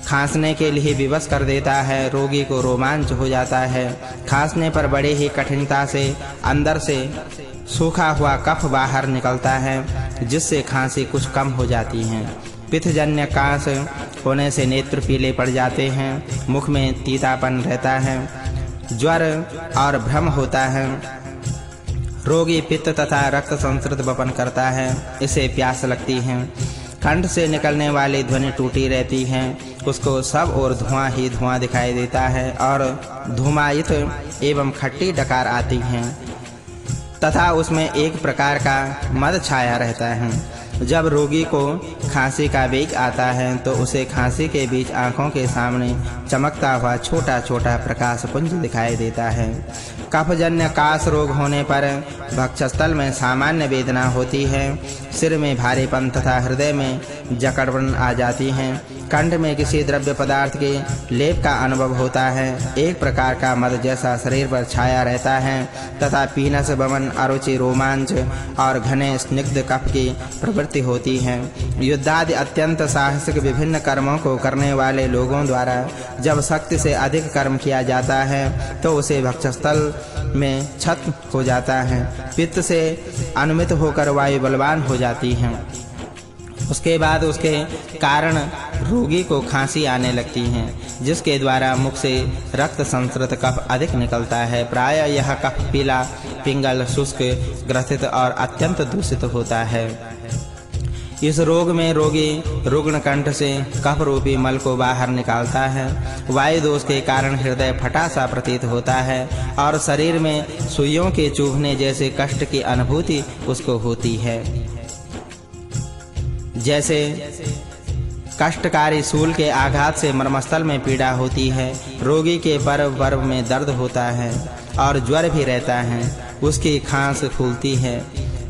खांसने के लिए विवश कर देता है। रोगी को रोमांच हो जाता है। खांसने पर बड़ी ही कठिनता से अंदर से सूखा हुआ कफ बाहर निकलता है, जिससे खांसी कुछ कम हो जाती है। पित्तजन्य कांस होने से नेत्र पीले पड़ जाते हैं। मुख में तीतापन रहता है। ज्वर और भ्रम होता है। रोगी पित्त तथा रक्त संस्कृत वपन करता है। इसे प्यास लगती है। कंठ से निकलने वाली ध्वनि टूटी रहती है। उसको सब और धुआं ही धुआं दिखाई देता है और धुमायित एवं खट्टी डकार आती है तथा उसमें एक प्रकार का मद छाया रहता है। जब रोगी को खांसी का वेग आता है तो उसे खांसी के बीच आंखों के सामने चमकता हुआ छोटा छोटा प्रकाश पुंज दिखाई देता है। कफजन्य कास रोग होने पर वक्षस्थल में सामान्य वेदना होती है। सिर में भारीपन तथा हृदय में जकड़न आ जाती है। कंठ में किसी द्रव्य पदार्थ के लेप का अनुभव होता है। एक प्रकार का मद जैसा शरीर पर छाया रहता है तथा पीनस बमन अरुचि रोमांच और घने स्निग्ध कफ की प्रवृत्ति होती है। युद्धादि अत्यंत साहसिक विभिन्न कर्मों को करने वाले लोगों द्वारा जब शक्ति से अधिक कर्म किया जाता है तो उसे वक्षस्थल में क्षत हो जाता है। पित्त से अनुमित होकर वायु बलवान हो जाती है। उसके बाद उसके कारण रोगी को खांसी आने लगती है, जिसके द्वारा मुख से रक्त संस्कृत कफ अधिक निकलता है। प्रायः यह कफ पीला, पिंगल, शुष्क, ग्रसित और अत्यंत दूषित होता है। इस रोग में रोगी रुग्ण कंठ से कफ रूपी मल को बाहर निकालता है। वायु दोष के कारण हृदय फटा सा प्रतीत होता है और शरीर में सुइयों के चुभने जैसे कष्ट की अनुभूति उसको होती है। जैसे कष्टकारी सूल के आघात से मर्मस्थल में पीड़ा होती है। रोगी के पर्व पर्व में दर्द होता है और ज्वर भी रहता है। उसकी खांस फूलती है,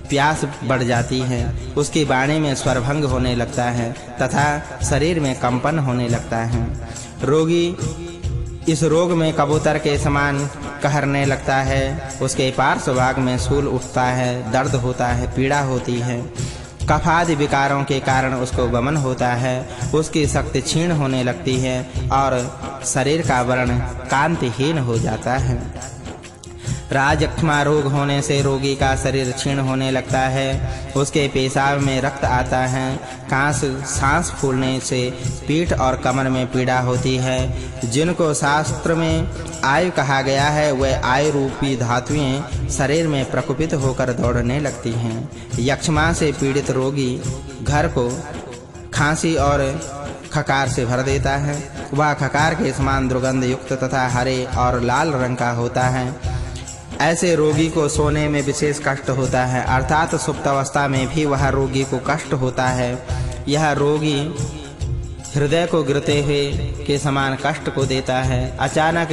प्यास बढ़ जाती है, उसकी वाणी में स्वरभंग होने लगता है तथा शरीर में कंपन होने लगता है। रोगी इस रोग में कबूतर के समान कहरने लगता है। उसके पार्श्व भाग में सूल उठता है, दर्द होता है, पीड़ा होती है। कफ आदि विकारों के कारण उसको वमन होता है। उसकी शक्ति क्षीण होने लगती है और शरीर का वर्ण कांतिहीन हो जाता है। राजक्ष्मा रोग होने से रोगी का शरीर क्षीण होने लगता है। उसके पेशाब में रक्त आता है। कांस सांस फूलने से पीठ और कमर में पीड़ा होती है। जिनको शास्त्र में आयु कहा गया है, वे आयु रूपी धातुएं शरीर में प्रकोपित होकर दौड़ने लगती हैं। यक्ष्मा से पीड़ित रोगी घर को खांसी और खकार से भर देता है। वह खकार के समान दुर्गंध युक्त तथा हरे और लाल रंग का होता है। ऐसे रोगी को सोने में विशेष कष्ट होता है, अर्थात सुप्तावस्था में भी वह रोगी को कष्ट होता है। यह रोगी हृदय को गिरते हुए के समान कष्ट को देता है। अचानक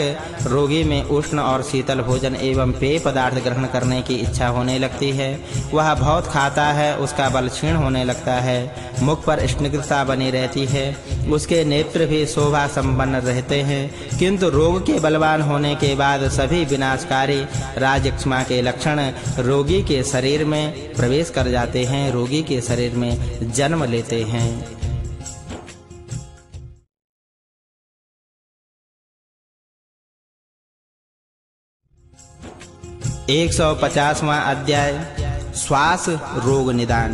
रोगी में उष्ण और शीतल भोजन एवं पेय पदार्थ ग्रहण करने की इच्छा होने लगती है। वह बहुत खाता है, उसका बल क्षीण होने लगता है। मुख पर स्निग्धता बनी रहती है। उसके नेत्र भी शोभा संपन्न रहते हैं, किंतु रोग के बलवान होने के बाद सभी विनाशकारी राजक्ष्मा के लक्षण रोगी के शरीर में प्रवेश कर जाते हैं, रोगी के शरीर में जन्म लेते हैं। एक सौ पचासवां अध्याय श्वास रोग निदान।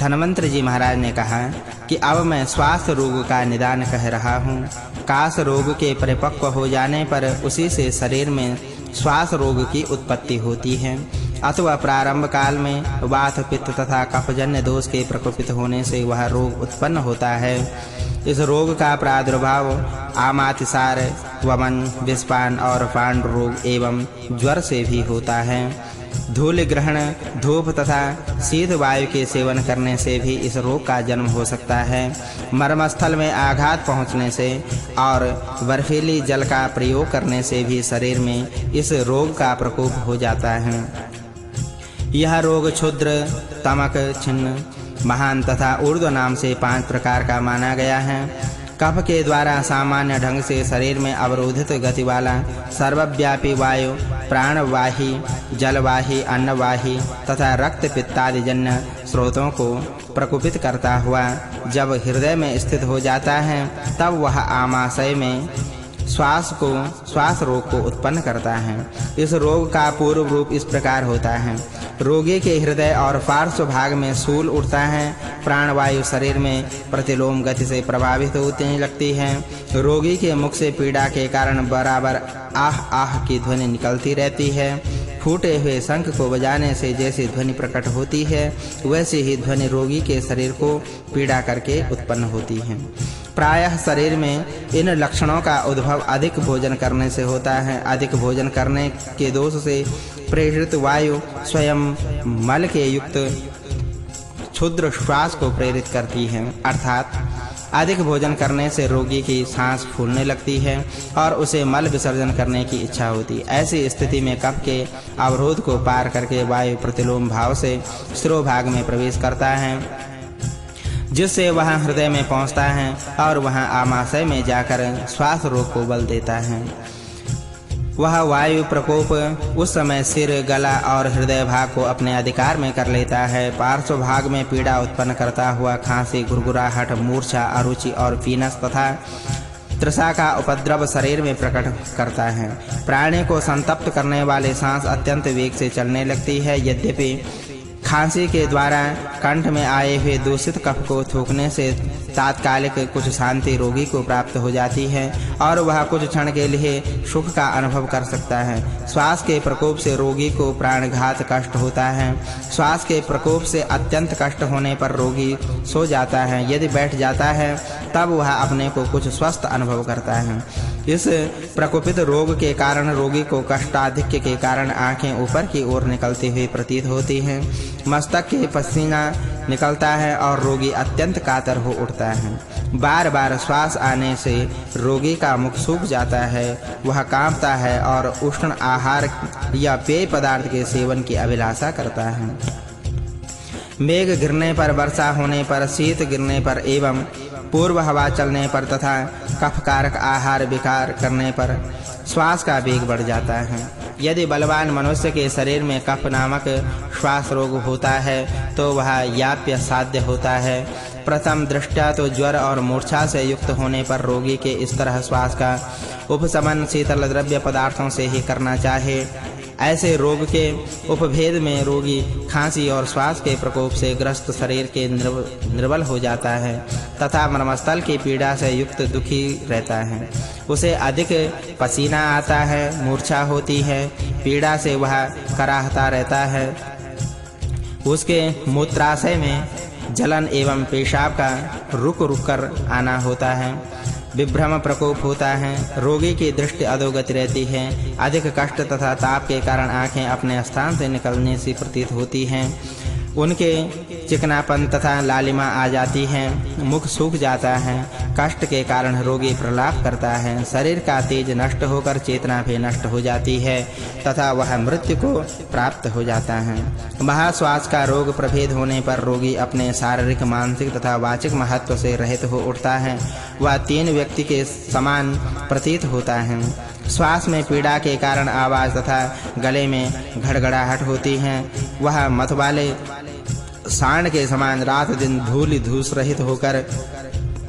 धन्वंतरि जी महाराज ने कहा कि अब मैं श्वास रोग का निदान कह रहा हूँ। कास रोग के परिपक्व हो जाने पर उसी से शरीर में श्वास रोग की उत्पत्ति होती है। अथवा प्रारंभ काल में वात पित्त तथा कफजन्य दोष के प्रकोपित होने से वह रोग उत्पन्न होता है। इस रोग का प्रादुर्भाव आमातिसार, वमन, विषपान और पांडु रोग एवं ज्वर से भी होता है। धूल ग्रहण, धूप तथा शीत वायु के सेवन करने से भी इस रोग का जन्म हो सकता है। मर्मस्थल में आघात पहुंचने से और बर्फीली जल का प्रयोग करने से भी शरीर में इस रोग का प्रकोप हो जाता है। यह रोग क्षुद्र, तमक, छिन्न, महान तथा ऊर्ध्व नाम से पांच प्रकार का माना गया है। कफ के द्वारा सामान्य ढंग से शरीर में अवरोधित गति वाला सर्वव्यापी वायु प्राणवाही, जलवाही, अन्नवाही तथा रक्त पित्तादिजन्य स्रोतों को प्रकोपित करता हुआ जब हृदय में स्थित हो जाता है तब वह आमाशय में श्वास को श्वास रोग को उत्पन्न करता है। इस रोग का पूर्व रूप इस प्रकार होता है। रोगी के हृदय और पार्श्व भाग में सूल उठता है। प्राणवायु शरीर में प्रतिलोम गति से प्रभावित होती लगती है। रोगी के मुख से पीड़ा के कारण बराबर आह आह की ध्वनि निकलती रहती है। फूटे हुए शंख को बजाने से जैसी ध्वनि प्रकट होती है वैसी ही ध्वनि रोगी के शरीर को पीड़ा करके उत्पन्न होती है। प्रायः शरीर में इन लक्षणों का उद्भव अधिक भोजन करने से होता है। अधिक भोजन करने के दोष से प्रेरित वायु स्वयं मल के युक्त क्षुद्र श्वास को प्रेरित करती है, अर्थात अधिक भोजन करने से रोगी की सांस फूलने लगती है और उसे मल विसर्जन करने की इच्छा होती है। ऐसी स्थिति में कफ के अवरोध को पार करके वायु प्रतिलोम भाव से शिरोभाग में प्रवेश करता है, जिससे वह हृदय में पहुंचता है और वह आमाशय में जाकर श्वास रोग को बल देता है। वह वायु प्रकोप उस समय सिर, गला और हृदय भाग को अपने अधिकार में कर लेता है। पार्श्व भाग में पीड़ा उत्पन्न करता हुआ खांसी, गुरगुराहट, मूर्छा, अरुचि और पीनस तथा तृषा का उपद्रव शरीर में प्रकट करता है। प्राणी को संतप्त करने वाले सांस अत्यंत वेग से चलने लगती है। यद्यपि खांसी के द्वारा कंठ में आए हुए दूषित कफ को थूकने से तात्कालिक कुछ शांति रोगी को प्राप्त हो जाती है और वह कुछ क्षण के लिए सुख का अनुभव कर सकता है। श्वास के प्रकोप से रोगी को प्राणघात कष्ट होता है। श्वास के प्रकोप से अत्यंत कष्ट होने पर रोगी सो जाता है। यदि बैठ जाता है तब वह अपने को कुछ स्वस्थ अनुभव करता है। इस प्रकोपित रोग के कारण रोगी को कष्टाधिक्य के कारण आंखें ऊपर की ओर निकलती हुई प्रतीत होती हैं, मस्तक के पसीना निकलता है और रोगी अत्यंत कातर हो उठता है। बार बार श्वास आने से रोगी का मुख सूख जाता है, वह कांपता है और उष्ण आहार या पेय पदार्थ के सेवन की अभिलाषा करता है। मेघ गिरने पर, वर्षा होने पर, शीत गिरने पर एवं पूर्व हवा चलने पर तथा कफकारक आहार विकार करने पर श्वास का वेग बढ़ जाता है। यदि बलवान मनुष्य के शरीर में कफ नामक श्वास रोग होता है तो वह याप्य साध्य होता है। प्रथम दृष्टया तो ज्वर और मूर्छा से युक्त होने पर रोगी के इस तरह श्वास का उपशमन शीतल द्रव्य पदार्थों से ही करना चाहिए। ऐसे रोग के उपभेद में रोगी खांसी और श्वास के प्रकोप से ग्रस्त शरीर के निर्बल हो जाता है तथा मर्मस्थल की पीड़ा से युक्त दुखी रहता है। उसे अधिक पसीना आता है, मूर्छा होती है, पीड़ा से वह कराहता रहता है। उसके मूत्राशय में जलन एवं पेशाब का रुक रुक कर आना होता है। विभ्रम प्रकोप होता है। रोगी की दृष्टि अधोगति रहती है। अधिक कष्ट तथा ताप के कारण आंखें अपने स्थान से निकलने सी प्रतीत होती हैं। उनके चिकनापन तथा लालिमा आ जाती है। मुख सूख जाता है। कष्ट के कारण रोगी प्रलाप करता है। शरीर का तेज नष्ट होकर चेतना भी नष्ट हो जाती है तथा वह मृत्यु को प्राप्त हो जाता है। महाश्वास का रोग प्रभेद होने पर रोगी अपने शारीरिक, मानसिक तथा वाचिक महत्व से रहित हो उठता है। वह तीन व्यक्ति के समान प्रतीत होता है। श्वास में पीड़ा के कारण आवाज तथा गले में घड़घड़ाहट होती है। वह मतवाले सांड के समान रात दिन धूल धूस रहित होकर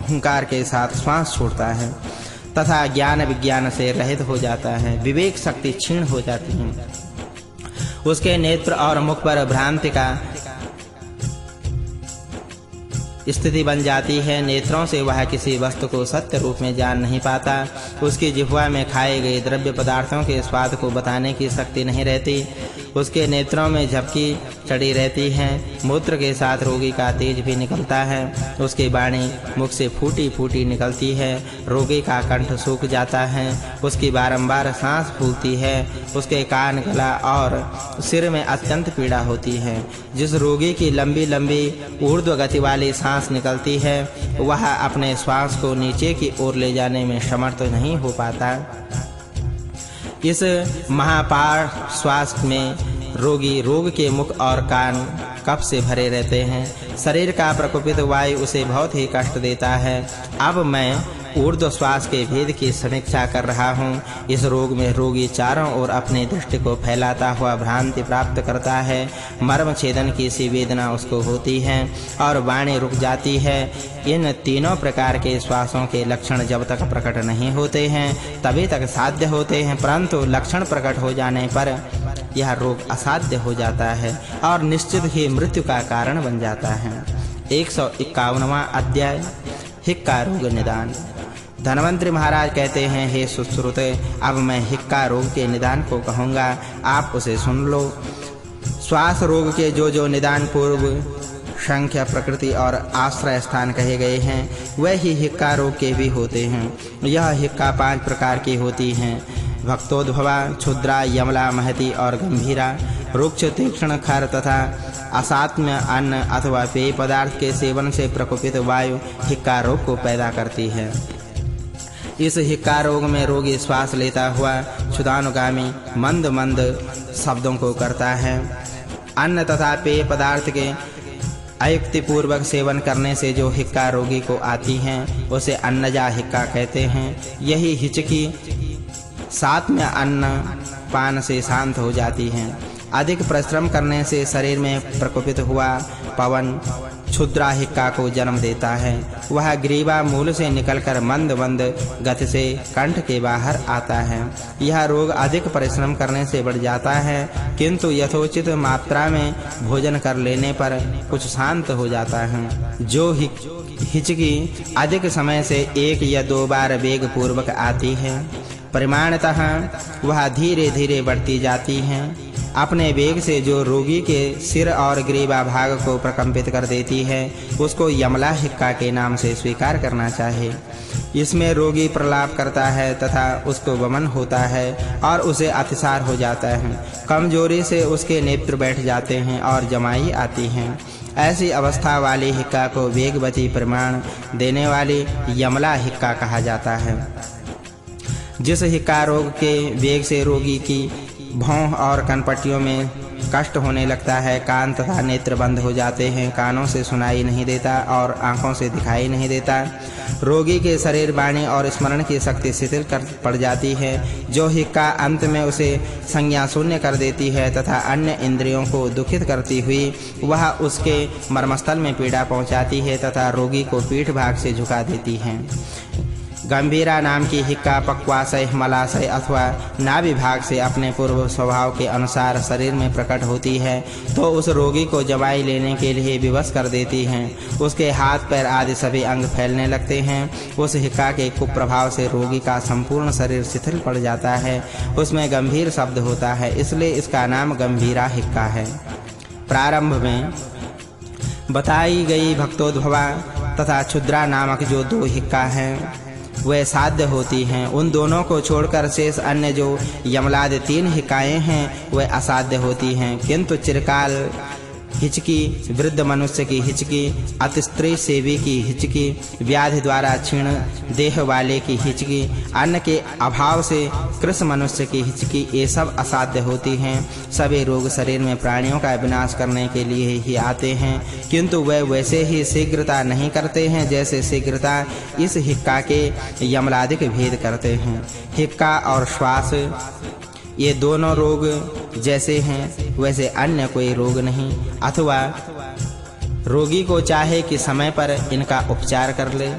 हुंकार के साथ श्वास छोड़ता है तथा ज्ञान विज्ञान से रहित हो जाता है। विवेक शक्ति क्षीण हो जाती है। उसके नेत्र और मुख पर भ्रांति का स्थिति बन जाती है। नेत्रों से वह किसी वस्तु को सत्य रूप में जान नहीं पाता। उसकी जिह्वा में खाए गए द्रव्य पदार्थों के स्वाद को बताने की शक्ति नहीं रहती। उसके नेत्रों में झपकी चढ़ी रहती है। मूत्र के साथ रोगी का तेज भी निकलता है। उसकी वाणी मुख से फूटी फूटी निकलती है। रोगी का कंठ सूख जाता है। उसकी बारंबार सांस फूलती है। उसके कान, गला और सिर में अत्यंत पीड़ा होती है। जिस रोगी की लंबी लंबी ऊर्ध्व गति वाली सांस निकलती है, वह अपने श्वास को नीचे की ओर ले जाने में समर्थ नहीं हो पाता। इस महापार श्वास में रोगी रोग के मुख और कान कफ से भरे रहते हैं। शरीर का प्रकोपित वायु उसे बहुत ही कष्ट देता है। अब मैं ऊर्ध्व श्वास के भेद की समीक्षा कर रहा हूँ। इस रोग में रोगी चारों ओर अपनी दृष्टि को फैलाता हुआ भ्रांति प्राप्त करता है। मर्म छेदन की सी वेदना उसको होती है और वाणी रुक जाती है। इन तीनों प्रकार के श्वासों के लक्षण जब तक प्रकट नहीं होते हैं तभी तक साध्य होते हैं, परंतु लक्षण प्रकट हो जाने पर यह रोग असाध्य हो जाता है और निश्चित ही मृत्यु का कारण बन जाता है। एक सौ इक्यावनवा अध्याय, हिक्का रोग निदान। धनवंतरी महाराज कहते हैं, हे सुश्रुते, अब मैं हिक्का रोग के निदान को कहूँगा, आप उसे सुन लो। श्वास रोग के जो जो निदान पूर्व संख्या, प्रकृति और आश्रय स्थान कहे गए हैं, वही हिक्का रोग के भी होते हैं। यह हिक्का पांच प्रकार की होती हैं: भक्तोद्भवा, क्षुद्रा, यमला, महती और गंभीरा। रुक्ष, तीक्ष्ण, खर तथा असात्म्य अन्न अथवा पेय पदार्थ के सेवन से प्रकोपित वायु हिक्का रोग को पैदा करती है। इस हिक्का रोग में रोगी श्वास लेता हुआ क्षुधानुगामी मंद मंद शब्दों को करता है। अन्न तथा पेय पदार्थ के अयुक्तिपूर्वक सेवन करने से जो हिक्का रोगी को आती हैं, उसे अन्नजा हिक्का कहते हैं। यही हिचकी साथ में अन्न पान से शांत हो जाती है। अधिक परिश्रम करने से शरीर में प्रकोपित हुआ पवन क्षुद्रा हिक्का को जन्म देता है। वह ग्रीवा मूल से निकलकर मंद मंद गति से कंठ के बाहर आता है। यह रोग अधिक परिश्रम करने से बढ़ जाता है, किंतु यथोचित मात्रा में भोजन कर लेने पर कुछ शांत हो जाता है। जो हिचकी अधिक समय से एक या दो बार वेग पूर्वक आती है, परिमाणतः वह धीरे धीरे बढ़ती जाती है। अपने वेग से जो रोगी के सिर और ग्रीवा भाग को प्रकम्पित कर देती है, उसको यमला हिक्का के नाम से स्वीकार करना चाहिए। इसमें रोगी प्रलाप करता है तथा उसको वमन होता है और उसे अतिसार हो जाता है। कमजोरी से उसके नेत्र बैठ जाते हैं और जमाई आती हैं। ऐसी अवस्था वाली हिक्का को वेगवती प्रमाण देने वाली यमला हिक्का कहा जाता है। जिस हिक्का रोग के वेग से रोगी की भौं और कनपट्टियों में कष्ट होने लगता है, कान तथा नेत्र बंद हो जाते हैं, कानों से सुनाई नहीं देता और आंखों से दिखाई नहीं देता। रोगी के शरीर, वाणी और स्मरण की शक्ति शिथिल कर पड़ जाती है, जो हिक्का अंत में उसे संज्ञा शून्य कर देती है तथा अन्य इंद्रियों को दुखित करती हुई वह उसके मर्मस्थल में पीड़ा पहुंचाती है तथा रोगी को पीठ भाग से झुका देती है। गंभीरा नाम की हिक्का पक्वाशय, मलाशय अथवा नाभि भाग से अपने पूर्व स्वभाव के अनुसार शरीर में प्रकट होती है, तो उस रोगी को जवाई लेने के लिए विवश कर देती हैं। उसके हाथ, पैर आदि सभी अंग फैलने लगते हैं। उस हिक्का के कुप्रभाव से रोगी का संपूर्ण शरीर शिथिल पड़ जाता है। उसमें गंभीर शब्द होता है, इसलिए इसका नाम गंभीरा हिक्का है। प्रारंभ में बताई गई भक्तोद्भवा तथा क्षुद्रा नामक जो दो हिक्का हैं, वे साध्य होती हैं। उन दोनों को छोड़कर शेष अन्य जो यमलादि तीन हिक्काएँ हैं, वे असाध्य होती हैं। किंतु चिरकाल हिचकी, वृद्ध मनुष्य की हिचकी, अतिस्त्री सेवी की हिचकी, व्याधि द्वारा क्षीण देह वाले की हिचकी, अन्न के अभाव से कृष मनुष्य की हिचकी, ये सब असाध्य होती हैं। सभी रोग शरीर में प्राणियों का विनाश करने के लिए ही आते हैं, किंतु वे वैसे ही शीघ्रता नहीं करते हैं जैसे शीघ्रता इस हिक्का के यमलादिक भेद करते हैं। हिक्का और श्वास, ये दोनों रोग जैसे हैं वैसे अन्य कोई रोग नहीं, अथवा रोगी को चाहे कि समय पर इनका उपचार कर ले।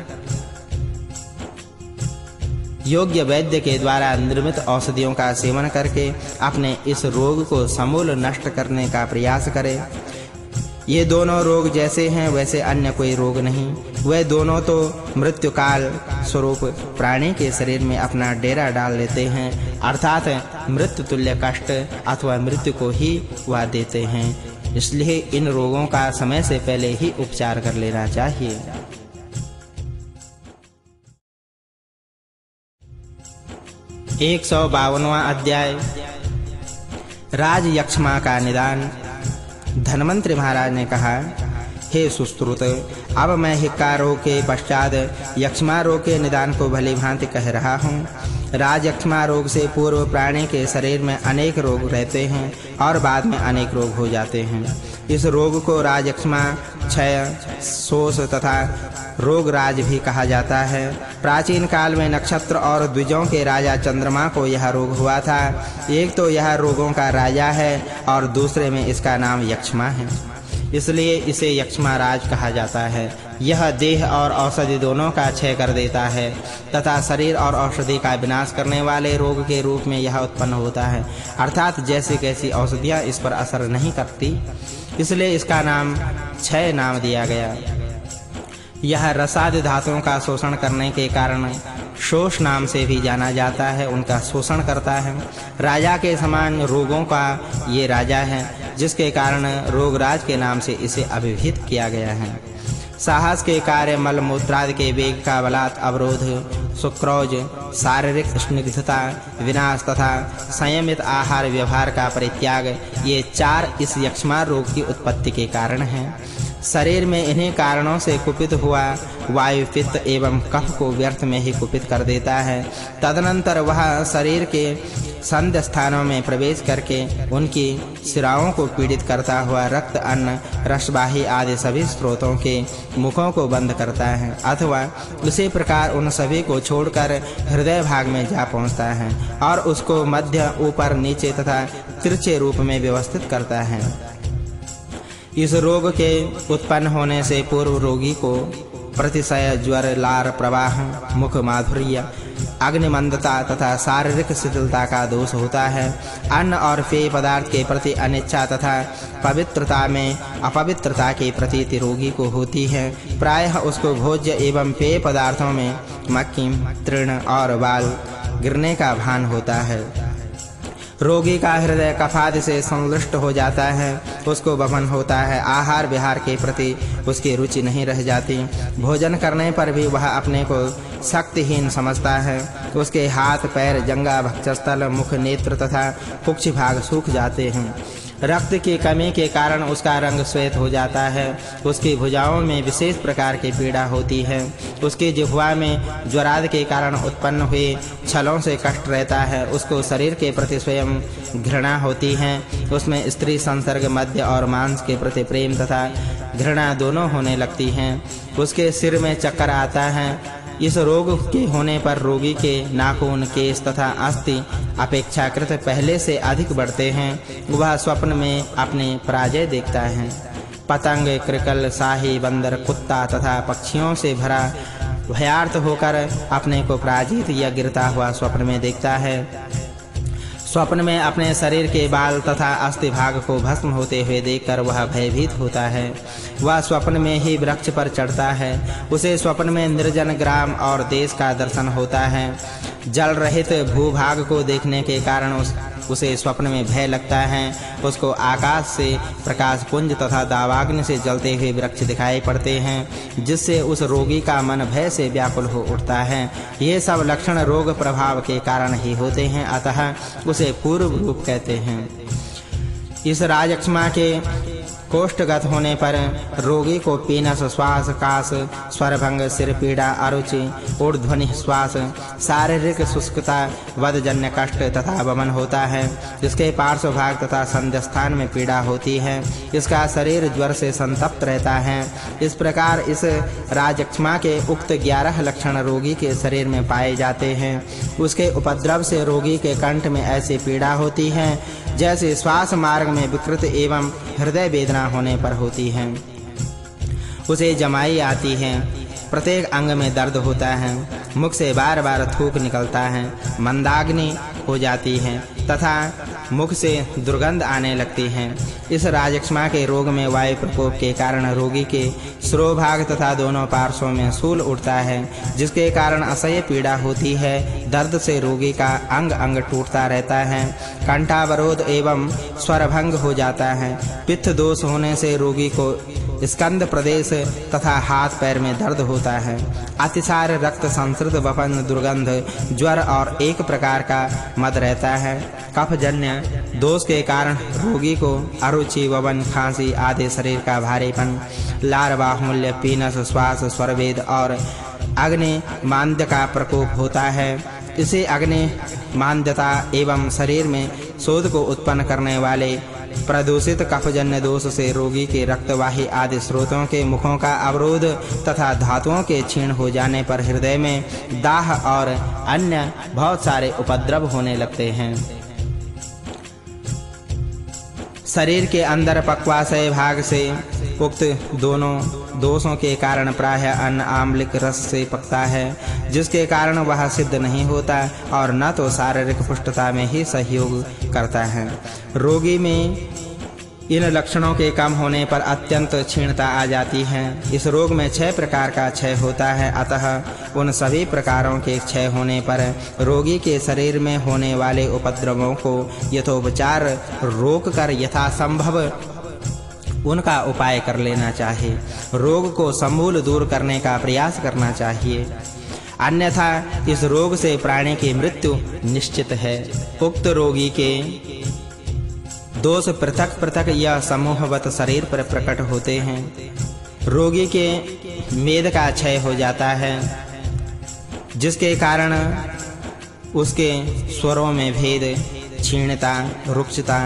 योग्य वैद्य के द्वारा निर्मित औषधियों का सेवन करके अपने इस रोग को समूल नष्ट करने का प्रयास करें। ये दोनों रोग जैसे हैं वैसे अन्य कोई रोग नहीं। वे दोनों तो मृत्युकाल स्वरूप प्राणी के शरीर में अपना डेरा डाल लेते हैं, अर्थात मृत्यु तुल्य कष्ट अथवा मृत्यु को ही वा देते हैं। इसलिए इन रोगों का समय से पहले ही उपचार कर लेना चाहिए। एक सौ बावनवा अध्याय राज यक्षमा का निदान। धनवंतरि महाराज ने कहा, हे सुश्रुत, अब मैं हिक्का रोग के पश्चात यक्षमा रोग के निदान को भली भांति कह रहा हूँ। राज यक्षमा रोग से पूर्व प्राणी के शरीर में अनेक रोग रहते हैं और बाद में अनेक रोग हो जाते हैं। इस रोग को राज यक्षमा, क्षय, शोष तथा रोग राज भी कहा जाता है। प्राचीन काल में नक्षत्र और द्विजों के राजा चंद्रमा को यह रोग हुआ था। एक तो यह रोगों का राजा है और दूसरे में इसका नाम यक्षमा है, इसलिए इसे यक्षमा राज कहा जाता है। यह देह और औषधि दोनों का क्षय कर देता है तथा शरीर और औषधि का विनाश करने वाले रोग के रूप में यह उत्पन्न होता है, अर्थात जैसी कैसी औषधियाँ इस पर असर नहीं करती, इसलिए इसका नाम क्षय नाम दिया गया। यह रसादि धातुओं का शोषण करने के कारण शोष नाम से भी जाना जाता है, उनका शोषण करता है। राजा के समान रोगों का ये राजा है, जिसके कारण रोगराज के नाम से इसे अभिहित किया गया है। साहस के कार्य मल मूत्रादि के वेग का बलात् अवरोध, सुक्रोज, शारीरिक स्निग्धता, विनाश तथा संयमित आहार व्यवहार का परित्याग, ये चार इस यक्षमा रोग की उत्पत्ति के कारण हैं। शरीर में इन्हीं कारणों से कुपित हुआ वायु पित्त एवं कफ को व्यर्थ में ही कुपित कर देता है। तदनंतर वह शरीर के संध स्थानों में प्रवेश करके उनकी सिराओं को पीड़ित करता हुआ रक्त, अन्न, रसवाही आदि सभी स्रोतों के मुखों को बंद करता है अथवा उसी प्रकार उन सभी को छोड़कर हृदय भाग में जा पहुंचता है और उसको मध्य, ऊपर, नीचे तथा तिरछे रूप में व्यवस्थित करता है। इस रोग के उत्पन्न होने से पूर्व रोगी को प्रतिशय, ज्वर, लार प्रवाह, मुख माधुर्य, अग्निमंदता तथा शारीरिक शिथिलता का दोष होता है। अन्न और पेय पदार्थ के प्रति अनिच्छा तथा पवित्रता में अपवित्रता की प्रतीति रोगी को होती है। प्रायः उसको भोज्य एवं पेय पदार्थों में मक्खी, तृण और बाल गिरने का भान होता है। रोगी का हृदय कफादि से संलुष्ट हो जाता है, उसको बफन होता है। आहार विहार के प्रति उसकी रुचि नहीं रह जाती। भोजन करने पर भी वह अपने को शक्तिहीन समझता है। उसके हाथ, पैर, जंगा, भक्षस्थल, मुख, नेत्र तथा कुक्ष भाग सूख जाते हैं। रक्त की कमी के कारण उसका रंग श्वेत हो जाता है। उसकी भुजाओं में विशेष प्रकार की पीड़ा होती है। उसकी जिह्वा में ज्वराद के कारण उत्पन्न हुए छलों से कष्ट रहता है। उसको शरीर के प्रति स्वयं घृणा होती है। उसमें स्त्री संसर्ग, मध्य और मांस के प्रति प्रेम तथा घृणा दोनों होने लगती हैं। उसके सिर में चक्कर आता है। इस रोग के होने पर रोगी के नाखून, केश तथा अस्थि अपेक्षाकृत पहले से अधिक बढ़ते हैं। वह स्वप्न में अपने पराजय देखता है। पतंग, क्रिकल, शाही बंदर, कुत्ता तथा पक्षियों से भरा भयार्थ होकर अपने को पराजित या गिरता हुआ स्वप्न में देखता है। स्वप्न में अपने शरीर के बाल तथा अस्थि भाग को भस्म होते हुए देखकर वह भयभीत होता है। वह स्वप्न में ही वृक्ष पर चढ़ता है। उसे स्वप्न में निर्जन ग्राम और देश का दर्शन होता है। जल रहित भूभाग को देखने के कारण उस, उसे स्वप्न में भय लगता है। उसको आकाश से प्रकाश पुंज तथा दावाग्नि से जलते हुए वृक्ष दिखाई पड़ते हैं, जिससे उस रोगी का मन भय से व्याकुल हो उठता है। ये सब लक्षण रोग प्रभाव के कारण ही होते हैं, अतः उसे पूर्व रूप कहते हैं। इस राजयक्षमा के कोष्ठगत होने पर रोगी को पीनस, श्वास, काश, स्वरभंग, सिर पीड़ा, अरुचि, ऊर्ध्वनि श्वास, शारीरिक शुष्कता, वदजन्य कष्ट तथा वमन होता है। इसके पार्श्व भाग तथा संधिस्थान में पीड़ा होती है। इसका शरीर ज्वर से संतप्त रहता है। इस प्रकार इस राजयक्षमा के उक्त ग्यारह लक्षण रोगी के शरीर में पाए जाते हैं। उसके उपद्रव से रोगी के कंठ में ऐसी पीड़ा होती है जैसे श्वास मार्ग में विकृत एवं हृदय वेदना होने पर होती है। उसे जमाई आती है, प्रत्येक अंग में दर्द होता है, मुख से बार बार थूक निकलता है, मंदाग्नि हो जाती है तथा मुख से दुर्गंध आने लगती है। इस राजयक्षमा के रोग में वायु प्रकोप के कारण रोगी के शिरोभाग तथा दोनों पार्श्वों में सूल उठता है, जिसके कारण असह्य पीड़ा होती है दर्द से रोगी का अंग अंग टूटता रहता है, कंठावरोध एवं स्वरभंग हो जाता है। पित्त दोष होने से रोगी को स्कंद प्रदेश तथा हाथ पैर में दर्द होता है। अतिसार, रक्त संसृत वपन, दुर्गंध, ज्वर और एक प्रकार का मद रहता है। कफजन्य दोष के कारण रोगी को अरुचि, वबन, खांसी आदि, शरीर का भारीपन, लार, बाहुल्य, पीनस, श्वास, स्वरवेद और अग्नि मांद्य का प्रकोप होता है। इसे अग्नि मांद्यता एवं शरीर में शोध को उत्पन्न करने वाले प्रदूषित कफजन्य दोष से रोगी के रक्तवाही आदि स्रोतों के मुखों का अवरोध तथा धातुओं के क्षीण हो जाने पर हृदय में दाह और अन्य बहुत सारे उपद्रव होने लगते हैं। शरीर के अंदर पक्वाशय भाग से उक्त दोनों दोषों के कारण प्रायः अन्न आम्लिक रस से पकता है, जिसके कारण वह सिद्ध नहीं होता और न तो शारीरिक पुष्टता में ही सहयोग करता है। रोगी में इन लक्षणों के कम होने पर अत्यंत क्षीणता आ जाती है। इस रोग में छह प्रकार का क्षय होता है, अतः उन सभी प्रकारों के क्षय होने पर रोगी के शरीर में होने वाले उपद्रवों को यथोपचार रोक कर यथासंभव उनका उपाय कर लेना चाहिए। रोग को समूल दूर करने का प्रयास करना चाहिए, अन्यथा इस रोग से प्राणी की मृत्यु निश्चित है। उक्त रोगी के दोष पृथक पृथक या समूहवत शरीर पर प्रकट होते हैं। रोगी के मेद का क्षय हो जाता है, जिसके कारण उसके स्वरों में भेद, क्षीणता, रुक्षता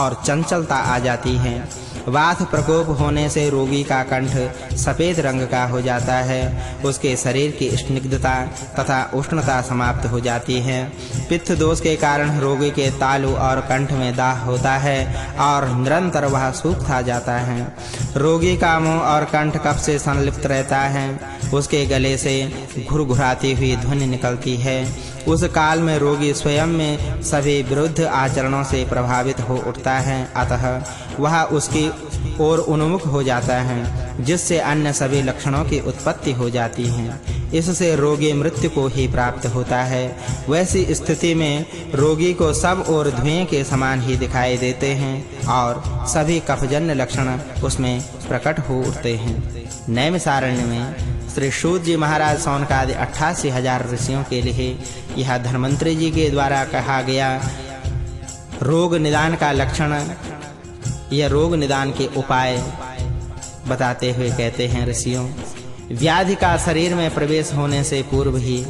और चंचलता आ जाती है। वात प्रकोप होने से रोगी का कंठ सफेद रंग का हो जाता है, उसके शरीर की स्निग्धता तथा उष्णता समाप्त हो जाती है। पित्त दोष के कारण रोगी के तालु और कंठ में दाह होता है और निरंतर वह सूखता जाता है। रोगी का मुंह और कंठ कफ से संलिप्त रहता है, उसके गले से घुरघुराती हुई ध्वनि निकलती है। उस काल में रोगी स्वयं में सभी विरुद्ध आचरणों से प्रभावित हो उठता है, अतः वह उसकी ओर उन्मुख हो जाता है, जिससे अन्य सभी लक्षणों की उत्पत्ति हो जाती है। इससे रोगी मृत्यु को ही प्राप्त होता है। वैसी स्थिति में रोगी को सब और धुएं के समान ही दिखाई देते हैं और सभी कफजन्य लक्षण उसमें प्रकट हो उठते हैं। नैमिषारण्य में श्री सूत जी महाराज सौनकादि अट्ठासी हजार ऋषियों के लिए यह धन्वंतरी जी के द्वारा कहा गया रोग निदान का लक्षण, यह रोग निदान के उपाय बताते हुए कहते हैं ऋषियों, व्याधि का शरीर में प्रवेश होने से पूर्व ही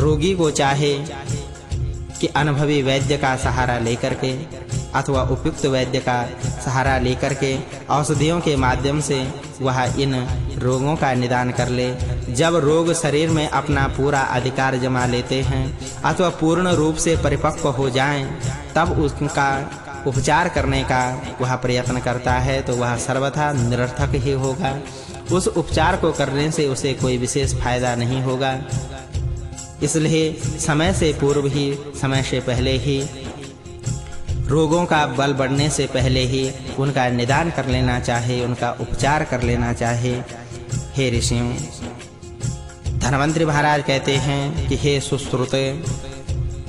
रोगी को चाहे कि अनुभवी वैद्य का सहारा लेकर के अथवा उपयुक्त वैद्य का सहारा लेकर के औषधियों के माध्यम से वह इन रोगों का निदान कर ले। जब रोग शरीर में अपना पूरा अधिकार जमा लेते हैं अथवा पूर्ण रूप से परिपक्व हो जाएं, तब उसका उपचार करने का वह प्रयत्न करता है तो वह सर्वथा निरर्थक ही होगा। उस उपचार को करने से उसे कोई विशेष फायदा नहीं होगा। इसलिए समय से पूर्व ही, समय से पहले ही, रोगों का बल बढ़ने से पहले ही उनका निदान कर लेना चाहिए, उनका उपचार कर लेना चाहिए। हे ऋषियों, धन्वंतरी महाराज कहते हैं कि हे सुश्रुते,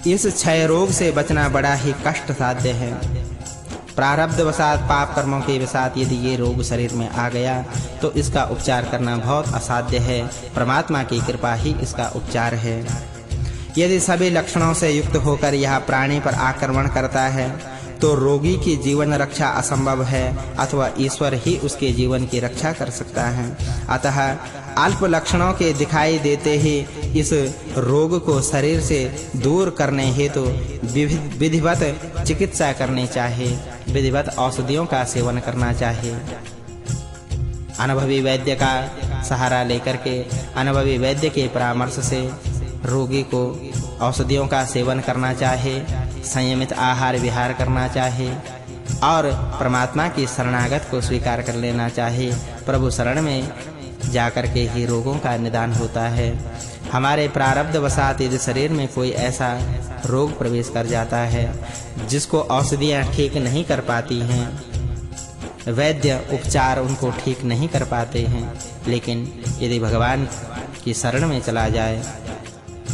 इस क्षय रोग से बचना बड़ा ही कष्ट साध्य है। प्रारब्धवशात, पाप कर्मों के वशात यदि ये रोग शरीर में आ गया तो इसका उपचार करना बहुत असाध्य है। परमात्मा की कृपा ही इसका उपचार है। यदि सभी लक्षणों से युक्त होकर यह प्राणी पर आक्रमण करता है तो रोगी की जीवन रक्षा असंभव है, अथवा ईश्वर ही उसके जीवन की रक्षा कर सकता है। अतः अल्प लक्षणों के दिखाई देते ही इस रोग को शरीर से दूर करने हेतु तो विधिवत चिकित्सा करनी चाहिए, विधिवत औषधियों का सेवन करना चाहिए। अनुभवी वैद्य का सहारा लेकर के, अनुभवी वैद्य के परामर्श से रोगी को औषधियों का सेवन करना चाहिए, संयमित आहार विहार करना चाहिए और परमात्मा की शरणागत को स्वीकार कर लेना चाहिए। प्रभु शरण में जाकर के ही रोगों का निदान होता है। हमारे प्रारब्धवशात यदि शरीर में कोई ऐसा रोग प्रवेश कर जाता है जिसको औषधियाँ ठीक नहीं कर पाती हैं, वैद्य उपचार उनको ठीक नहीं कर पाते हैं, लेकिन यदि भगवान की शरण में चला जाए,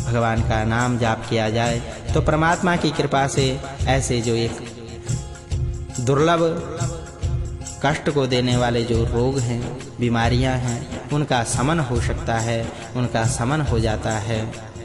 भगवान का नाम जाप किया जाए तो परमात्मा की कृपा से ऐसे जो एक दुर्लभ कष्ट को देने वाले जो रोग हैं, बीमारियां हैं, उनका शमन हो सकता है, उनका शमन हो जाता है।